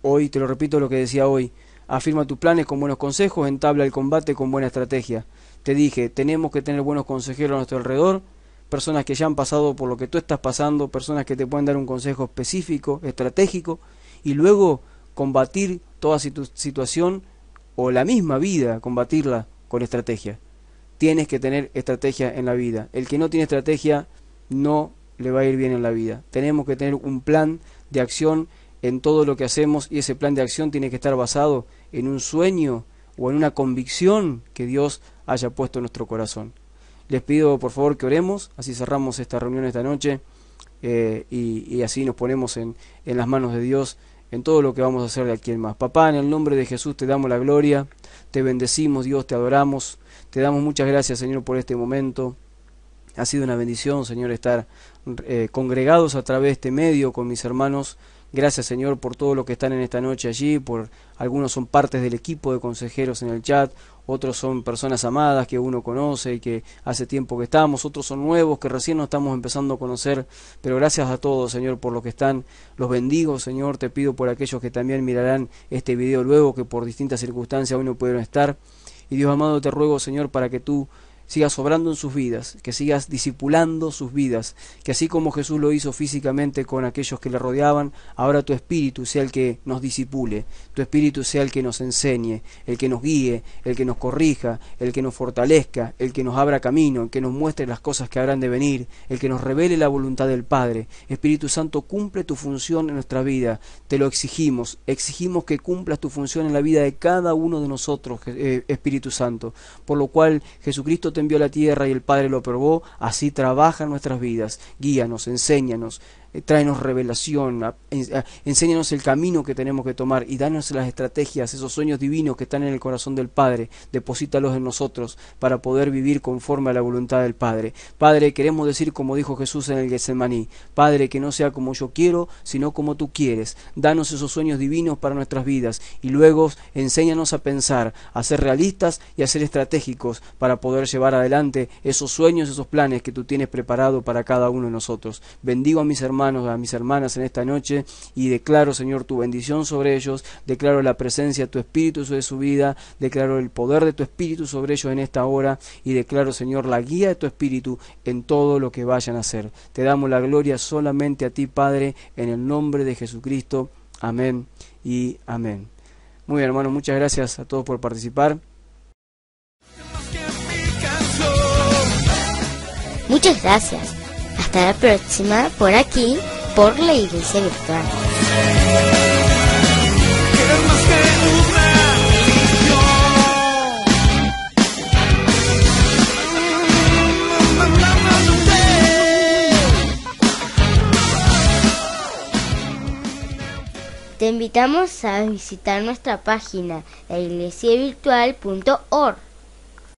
hoy te lo repito lo que decía hoy, afirma tus planes con buenos consejos, entabla el combate con buena estrategia. Te dije, tenemos que tener buenos consejeros a nuestro alrededor, personas que ya han pasado por lo que tú estás pasando, personas que te pueden dar un consejo específico, estratégico, y luego combatir toda situación o la misma vida, combatirla con estrategia. Tienes que tener estrategia en la vida. El que no tiene estrategia no le va a ir bien en la vida. Tenemos que tener un plan de acción en todo lo que hacemos, y ese plan de acción tiene que estar basado en un sueño o en una convicción que Dios haya puesto en nuestro corazón. Les pido por favor que oremos, así cerramos esta reunión esta noche, y así nos ponemos en las manos de Dios en todo lo que vamos a hacer de aquí en más. Papá, en el nombre de Jesús te damos la gloria, te bendecimos, Dios, te adoramos, te damos muchas gracias, Señor, por este momento. Ha sido una bendición, Señor, estar congregados a través de este medio con mis hermanos. Gracias, Señor, por todos los que están en esta noche allí, por algunos son partes del equipo de consejeros en el chat, otros son personas amadas que uno conoce y que hace tiempo que estamos, otros son nuevos que recién nos estamos empezando a conocer, pero gracias a todos, Señor, por los que están. Los bendigo, Señor, te pido por aquellos que también mirarán este video luego, que por distintas circunstancias hoy no pudieron estar. Y Dios amado, te ruego, Señor, para que tú sigas obrando en sus vidas, que sigas discipulando sus vidas, que así como Jesús lo hizo físicamente con aquellos que le rodeaban, ahora tu Espíritu sea el que nos disipule, tu Espíritu sea el que nos enseñe, el que nos guíe, el que nos corrija, el que nos fortalezca, el que nos abra camino, el que nos muestre las cosas que habrán de venir, el que nos revele la voluntad del Padre. Espíritu Santo, cumple tu función en nuestra vida, te lo exigimos, exigimos que cumplas tu función en la vida de cada uno de nosotros, Espíritu Santo, por lo cual Jesucristo te envió a la tierra y el Padre lo aprobó, así trabaja en nuestras vidas. Guíanos, enséñanos, tráenos revelación, enséñanos el camino que tenemos que tomar y danos las estrategias, esos sueños divinos que están en el corazón del Padre, deposítalos en nosotros para poder vivir conforme a la voluntad del Padre. Padre, queremos decir como dijo Jesús en el Getsemaní, Padre, que no sea como yo quiero, sino como tú quieres. Danos esos sueños divinos para nuestras vidas y luego enséñanos a pensar, a ser realistas y a ser estratégicos para poder llevar adelante esos sueños, esos planes que tú tienes preparado para cada uno de nosotros. Bendigo a mis hermanos, a mis hermanas en esta noche y declaro, Señor, tu bendición sobre ellos, declaro la presencia de tu Espíritu sobre su vida, declaro el poder de tu Espíritu sobre ellos en esta hora y declaro, Señor, la guía de tu Espíritu en todo lo que vayan a hacer. Te damos la gloria solamente a ti, Padre, en el nombre de Jesucristo. Amén y amén. Muy bien, hermanos, muchas gracias a todos por participar. Muchas gracias. Hasta la próxima, por aquí, por la Iglesia Virtual. Te invitamos a visitar nuestra página, laiglesiavirtual.org.